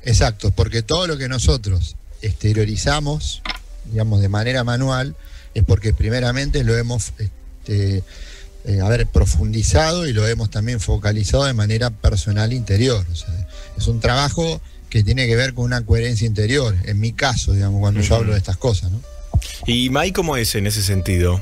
exacto, porque todo lo que nosotros exteriorizamos, digamos, de manera manual, es porque primeramente lo hemos... Este, Eh, haber profundizado y lo hemos también focalizado de manera personal interior. O sea, es un trabajo que tiene que ver con una coherencia interior, en mi caso, digamos, cuando uh-huh. yo hablo de estas cosas, ¿no? ¿Y Mai cómo es en ese sentido?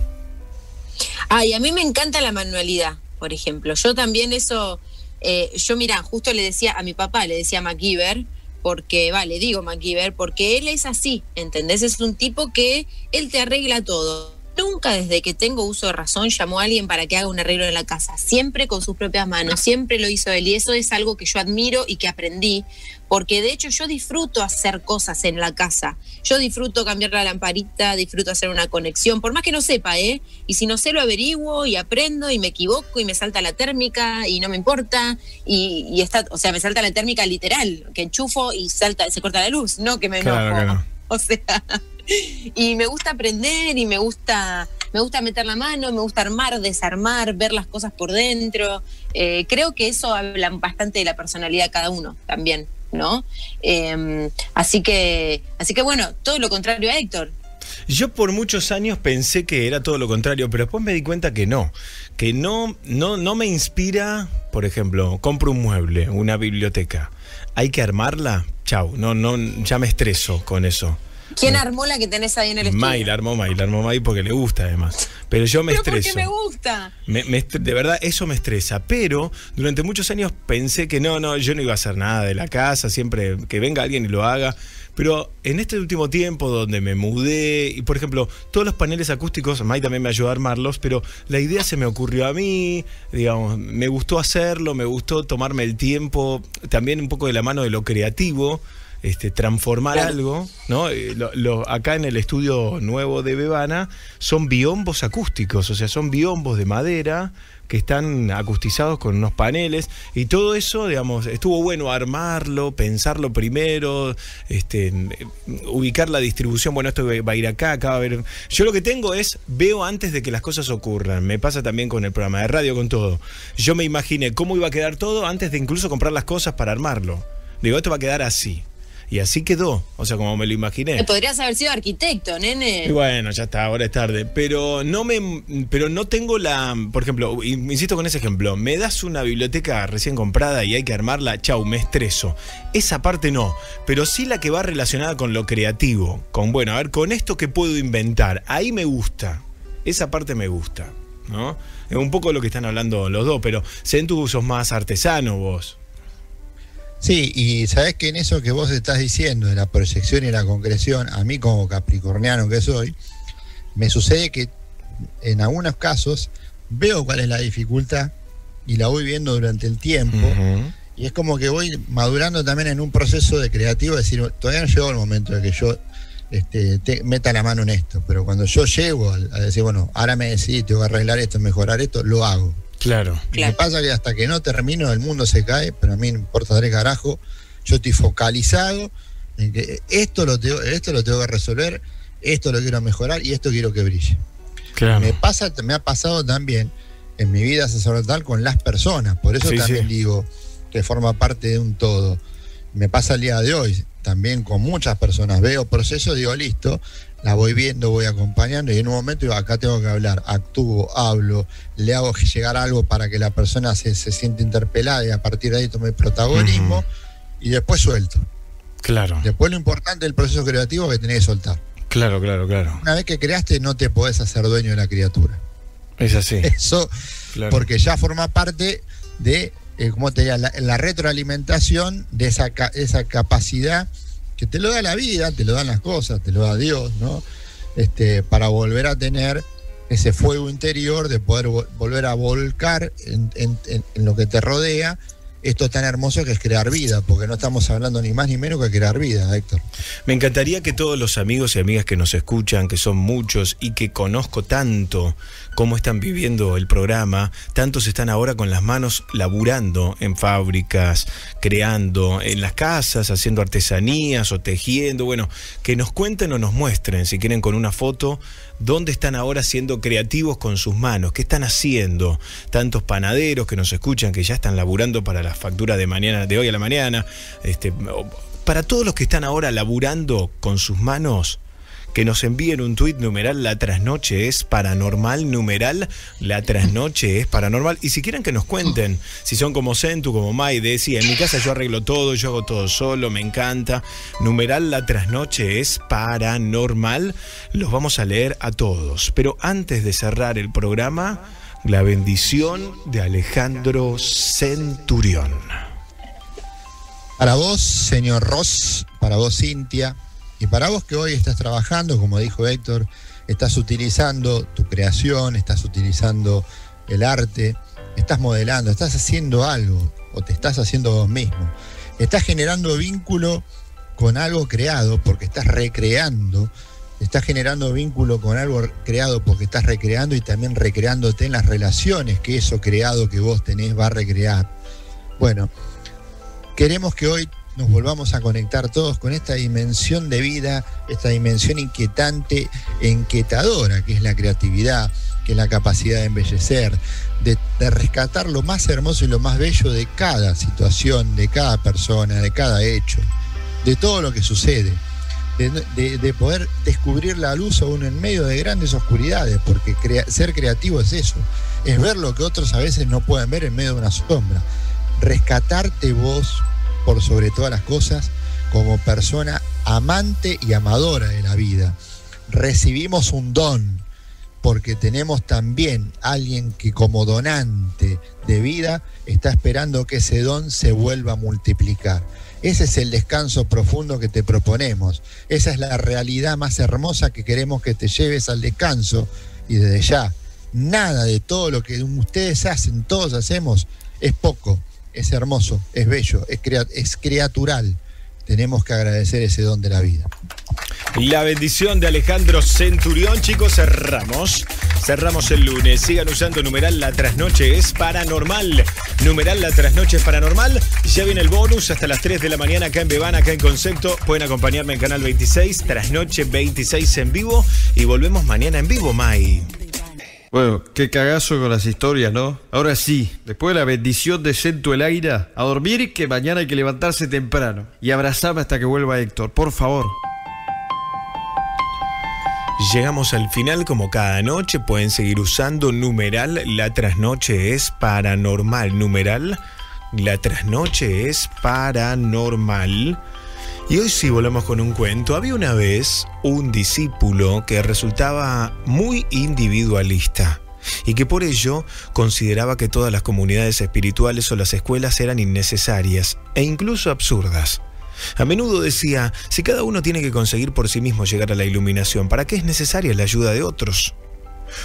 Ay, a mí me encanta la manualidad, por ejemplo. Yo también eso, eh, yo mirá, justo le decía a mi papá, le decía MacGyver, porque, vale, digo MacGyver, porque él es así, ¿entendés? Es un tipo que él te arregla todo. Nunca desde que tengo uso de razón llamó a alguien para que haga un arreglo en la casa, siempre con sus propias manos, siempre lo hizo él, y eso es algo que yo admiro y que aprendí, porque de hecho yo disfruto hacer cosas en la casa, yo disfruto cambiar la lamparita, disfruto hacer una conexión, por más que no sepa, ¿eh? Y si no sé lo averiguo y aprendo y me equivoco y me salta la térmica y no me importa, y, y está, o sea, me salta la térmica literal, que enchufo y salta, se corta la luz, no que me enojo, claro que no. O sea... Y me gusta aprender y me gusta me gusta meter la mano, me gusta armar, desarmar, ver las cosas por dentro. Eh, creo que eso habla bastante de la personalidad de cada uno también, ¿no? Eh, así que, así que bueno, todo lo contrario a Héctor. Yo por muchos años pensé que era todo lo contrario, pero después me di cuenta que no, que no, no, no me inspira, por ejemplo, compro un mueble, una biblioteca, hay que armarla, chau, no, no, ya me estreso con eso. ¿Quién armó la que tenés ahí en el estudio? May, la armó May, la armó May porque le gusta además. Pero yo me pero estreso. Pero porque me gusta. Me, me de verdad, eso me estresa. Pero durante muchos años pensé que no, no, yo no iba a hacer nada de la casa, siempre que venga alguien y lo haga. Pero en este último tiempo donde me mudé, y por ejemplo, todos los paneles acústicos, May también me ayudó a armarlos, pero la idea se me ocurrió a mí, digamos, me gustó hacerlo, me gustó tomarme el tiempo, también un poco de la mano de lo creativo, este, transformar claro. algo, ¿no? Lo, lo, acá en el estudio nuevo de Bebana son biombos acústicos, o sea, son biombos de madera que están acustizados con unos paneles y todo eso, digamos, estuvo bueno armarlo, pensarlo primero, este, ubicar la distribución, bueno, esto va a ir acá, acá va a haber... Yo lo que tengo es, veo antes de que las cosas ocurran, me pasa también con el programa de radio, con todo. Yo me imaginé cómo iba a quedar todo antes de incluso comprar las cosas para armarlo. Digo, esto va a quedar así. Y así quedó, o sea, como me lo imaginé. Podrías haber sido arquitecto, nene. Y bueno, ya está, ahora es tarde. Pero no me, pero no tengo la... Por ejemplo, insisto con ese ejemplo. Me das una biblioteca recién comprada y hay que armarla, chau, me estreso. Esa parte no, pero sí la que va relacionada con lo creativo. Con, bueno, a ver, con esto que puedo inventar. Ahí me gusta, esa parte me gusta, ¿no? Es un poco lo que están hablando los dos, pero sé tú sos más artesano vos. Sí, y sabés que en eso que vos estás diciendo, de la proyección y la concreción, a mí como capricorniano que soy, me sucede que en algunos casos veo cuál es la dificultad y la voy viendo durante el tiempo, uh-huh. y es como que voy madurando también en un proceso de creativo, es decir, todavía no llegó el momento de que yo este, te, meta la mano en esto, pero cuando yo llego a, a decir, bueno, ahora me decidí, tengo que arreglar esto, mejorar esto, lo hago. Claro. Lo claro. que pasa es que hasta que no termino el mundo se cae, pero a mí no importa tres carajo, yo estoy focalizado en que esto lo tengo, esto lo tengo que resolver, esto lo quiero mejorar y esto quiero que brille. Claro. Me pasa, me ha pasado también en mi vida sacerdotal con las personas, por eso sí, también sí. digo que forma parte de un todo. Me pasa el día de hoy, también con muchas personas, veo procesos, digo listo, la voy viendo, voy acompañando y en un momento digo, acá tengo que hablar, actúo, hablo, le hago llegar algo para que la persona se, se siente interpelada y a partir de ahí tome protagonismo uh-huh. y después suelto. Claro. Después lo importante del proceso creativo es que tenés que soltar. Claro, claro, claro. Una vez que creaste no te podés hacer dueño de la criatura. Es así. Eso, claro. porque ya forma parte de, eh, ¿cómo te diría? La, la retroalimentación de esa, esa capacidad que te lo da la vida, te lo dan las cosas, te lo da Dios, ¿no? Este, para volver a tener ese fuego interior, de poder vol volver a volcar en, en, en lo que te rodea, esto tan hermoso que es crear vida, porque no estamos hablando ni más ni menos que crear vida, Héctor. Me encantaría que todos los amigos y amigas que nos escuchan, que son muchos y que conozco tanto, cómo están viviendo el programa, tantos están ahora con las manos laburando en fábricas, creando en las casas, haciendo artesanías o tejiendo, bueno, que nos cuenten o nos muestren, si quieren con una foto, dónde están ahora siendo creativos con sus manos, qué están haciendo, tantos panaderos que nos escuchan, que ya están laburando para la factura de mañana, de hoy a la mañana, este, para todos los que están ahora laburando con sus manos, que nos envíen un tuit, numeral, la trasnoche es paranormal, numeral, la trasnoche es paranormal. Y si quieren que nos cuenten, si son como Centu, como May, decía, en mi casa yo arreglo todo, yo hago todo solo, me encanta. Numeral, la trasnoche es paranormal. Los vamos a leer a todos. Pero antes de cerrar el programa, la bendición de Alejandro Centurión. Para vos, señor Ross, para vos, Cintia, y para vos que hoy estás trabajando, como dijo Héctor, estás utilizando tu creación, estás utilizando el arte, estás modelando, estás haciendo algo, o te estás haciendo vos mismo. Estás generando vínculo con algo creado porque estás recreando, estás generando vínculo con algo creado porque estás recreando y también recreándote en las relaciones que eso creado que vos tenés va a recrear. Bueno, queremos que hoy nos volvamos a conectar todos con esta dimensión de vida, esta dimensión inquietante e inquietadora que es la creatividad, que es la capacidad de embellecer, de, de rescatar lo más hermoso y lo más bello de cada situación, de cada persona, de cada hecho, de todo lo que sucede, de, de, de poder descubrir la luz aún en medio de grandes oscuridades, porque crea, ser creativo es eso, es ver lo que otros a veces no pueden ver en medio de una sombra, rescatarte vos por sobre todas las cosas, como persona amante y amadora de la vida. Recibimos un don, porque tenemos también alguien que como donante de vida está esperando que ese don se vuelva a multiplicar. Ese es el descanso profundo que te proponemos. Esa es la realidad más hermosa que queremos que te lleves al descanso. Y desde ya, nada de todo lo que ustedes hacen, todos hacemos, es poco, es hermoso, es bello, es, crea- es criatural. Tenemos que agradecer ese don de la vida. La bendición de Alejandro Centurión. Chicos, cerramos. Cerramos el lunes. Sigan usando numeral La Trasnoche es Paranormal. Numeral La Trasnoche es Paranormal. Ya viene el bonus hasta las tres de la mañana acá en Bebana, acá en Concepto. Pueden acompañarme en Canal veintiséis, Trasnoche veintiséis en vivo. Y volvemos mañana en vivo, Mai. Bueno, qué cagazo con las historias, ¿no? Ahora sí, después de la bendición de Centurión el aire, a dormir, que mañana hay que levantarse temprano. Y abrazame hasta que vuelva Héctor, por favor. Llegamos al final, como cada noche. Pueden seguir usando numeral La Trasnoche es Paranormal. Numeral La Trasnoche es Paranormal. Y hoy sí volvemos con un cuento. Había una vez un discípulo que resultaba muy individualista y que por ello consideraba que todas las comunidades espirituales o las escuelas eran innecesarias e incluso absurdas. A menudo decía, si cada uno tiene que conseguir por sí mismo llegar a la iluminación, ¿para qué es necesaria la ayuda de otros?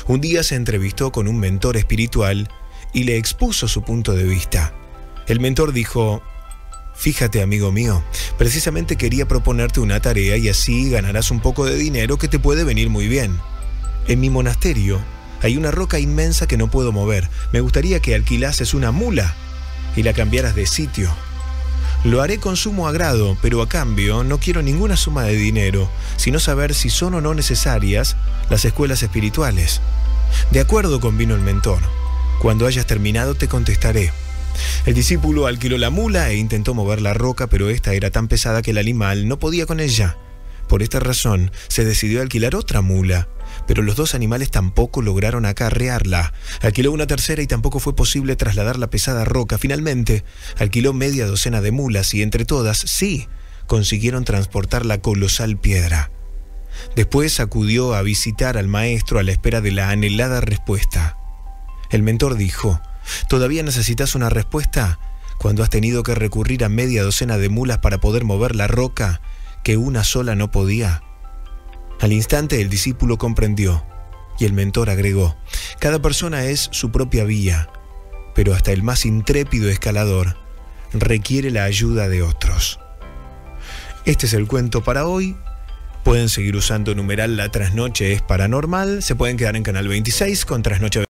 Un día se entrevistó con un mentor espiritual y le expuso su punto de vista. El mentor dijo, fíjate, amigo mío, precisamente quería proponerte una tarea y así ganarás un poco de dinero que te puede venir muy bien. En mi monasterio hay una roca inmensa que no puedo mover. Me gustaría que alquilases una mula y la cambiaras de sitio. Lo haré con sumo agrado, pero a cambio no quiero ninguna suma de dinero, sino saber si son o no necesarias las escuelas espirituales. De acuerdo, convino el mentor. Cuando hayas terminado te contestaré. El discípulo alquiló la mula e intentó mover la roca, pero esta era tan pesada que el animal no podía con ella. Por esta razón se decidió alquilar otra mula, pero los dos animales tampoco lograron acarrearla. Alquiló una tercera y tampoco fue posible trasladar la pesada roca. Finalmente, alquiló media docena de mulas y entre todas, sí, consiguieron transportar la colosal piedra. Después acudió a visitar al maestro a la espera de la anhelada respuesta. El mentor dijo, ¿todavía necesitas una respuesta? Cuando has tenido que recurrir a media docena de mulas para poder mover la roca que una sola no podía. Al instante el discípulo comprendió, y el mentor agregó, cada persona es su propia vía, pero hasta el más intrépido escalador requiere la ayuda de otros. Este es el cuento para hoy. Pueden seguir usando numeral La Trasnoche es Paranormal. Se pueden quedar en Canal veintiséis con Trasnoche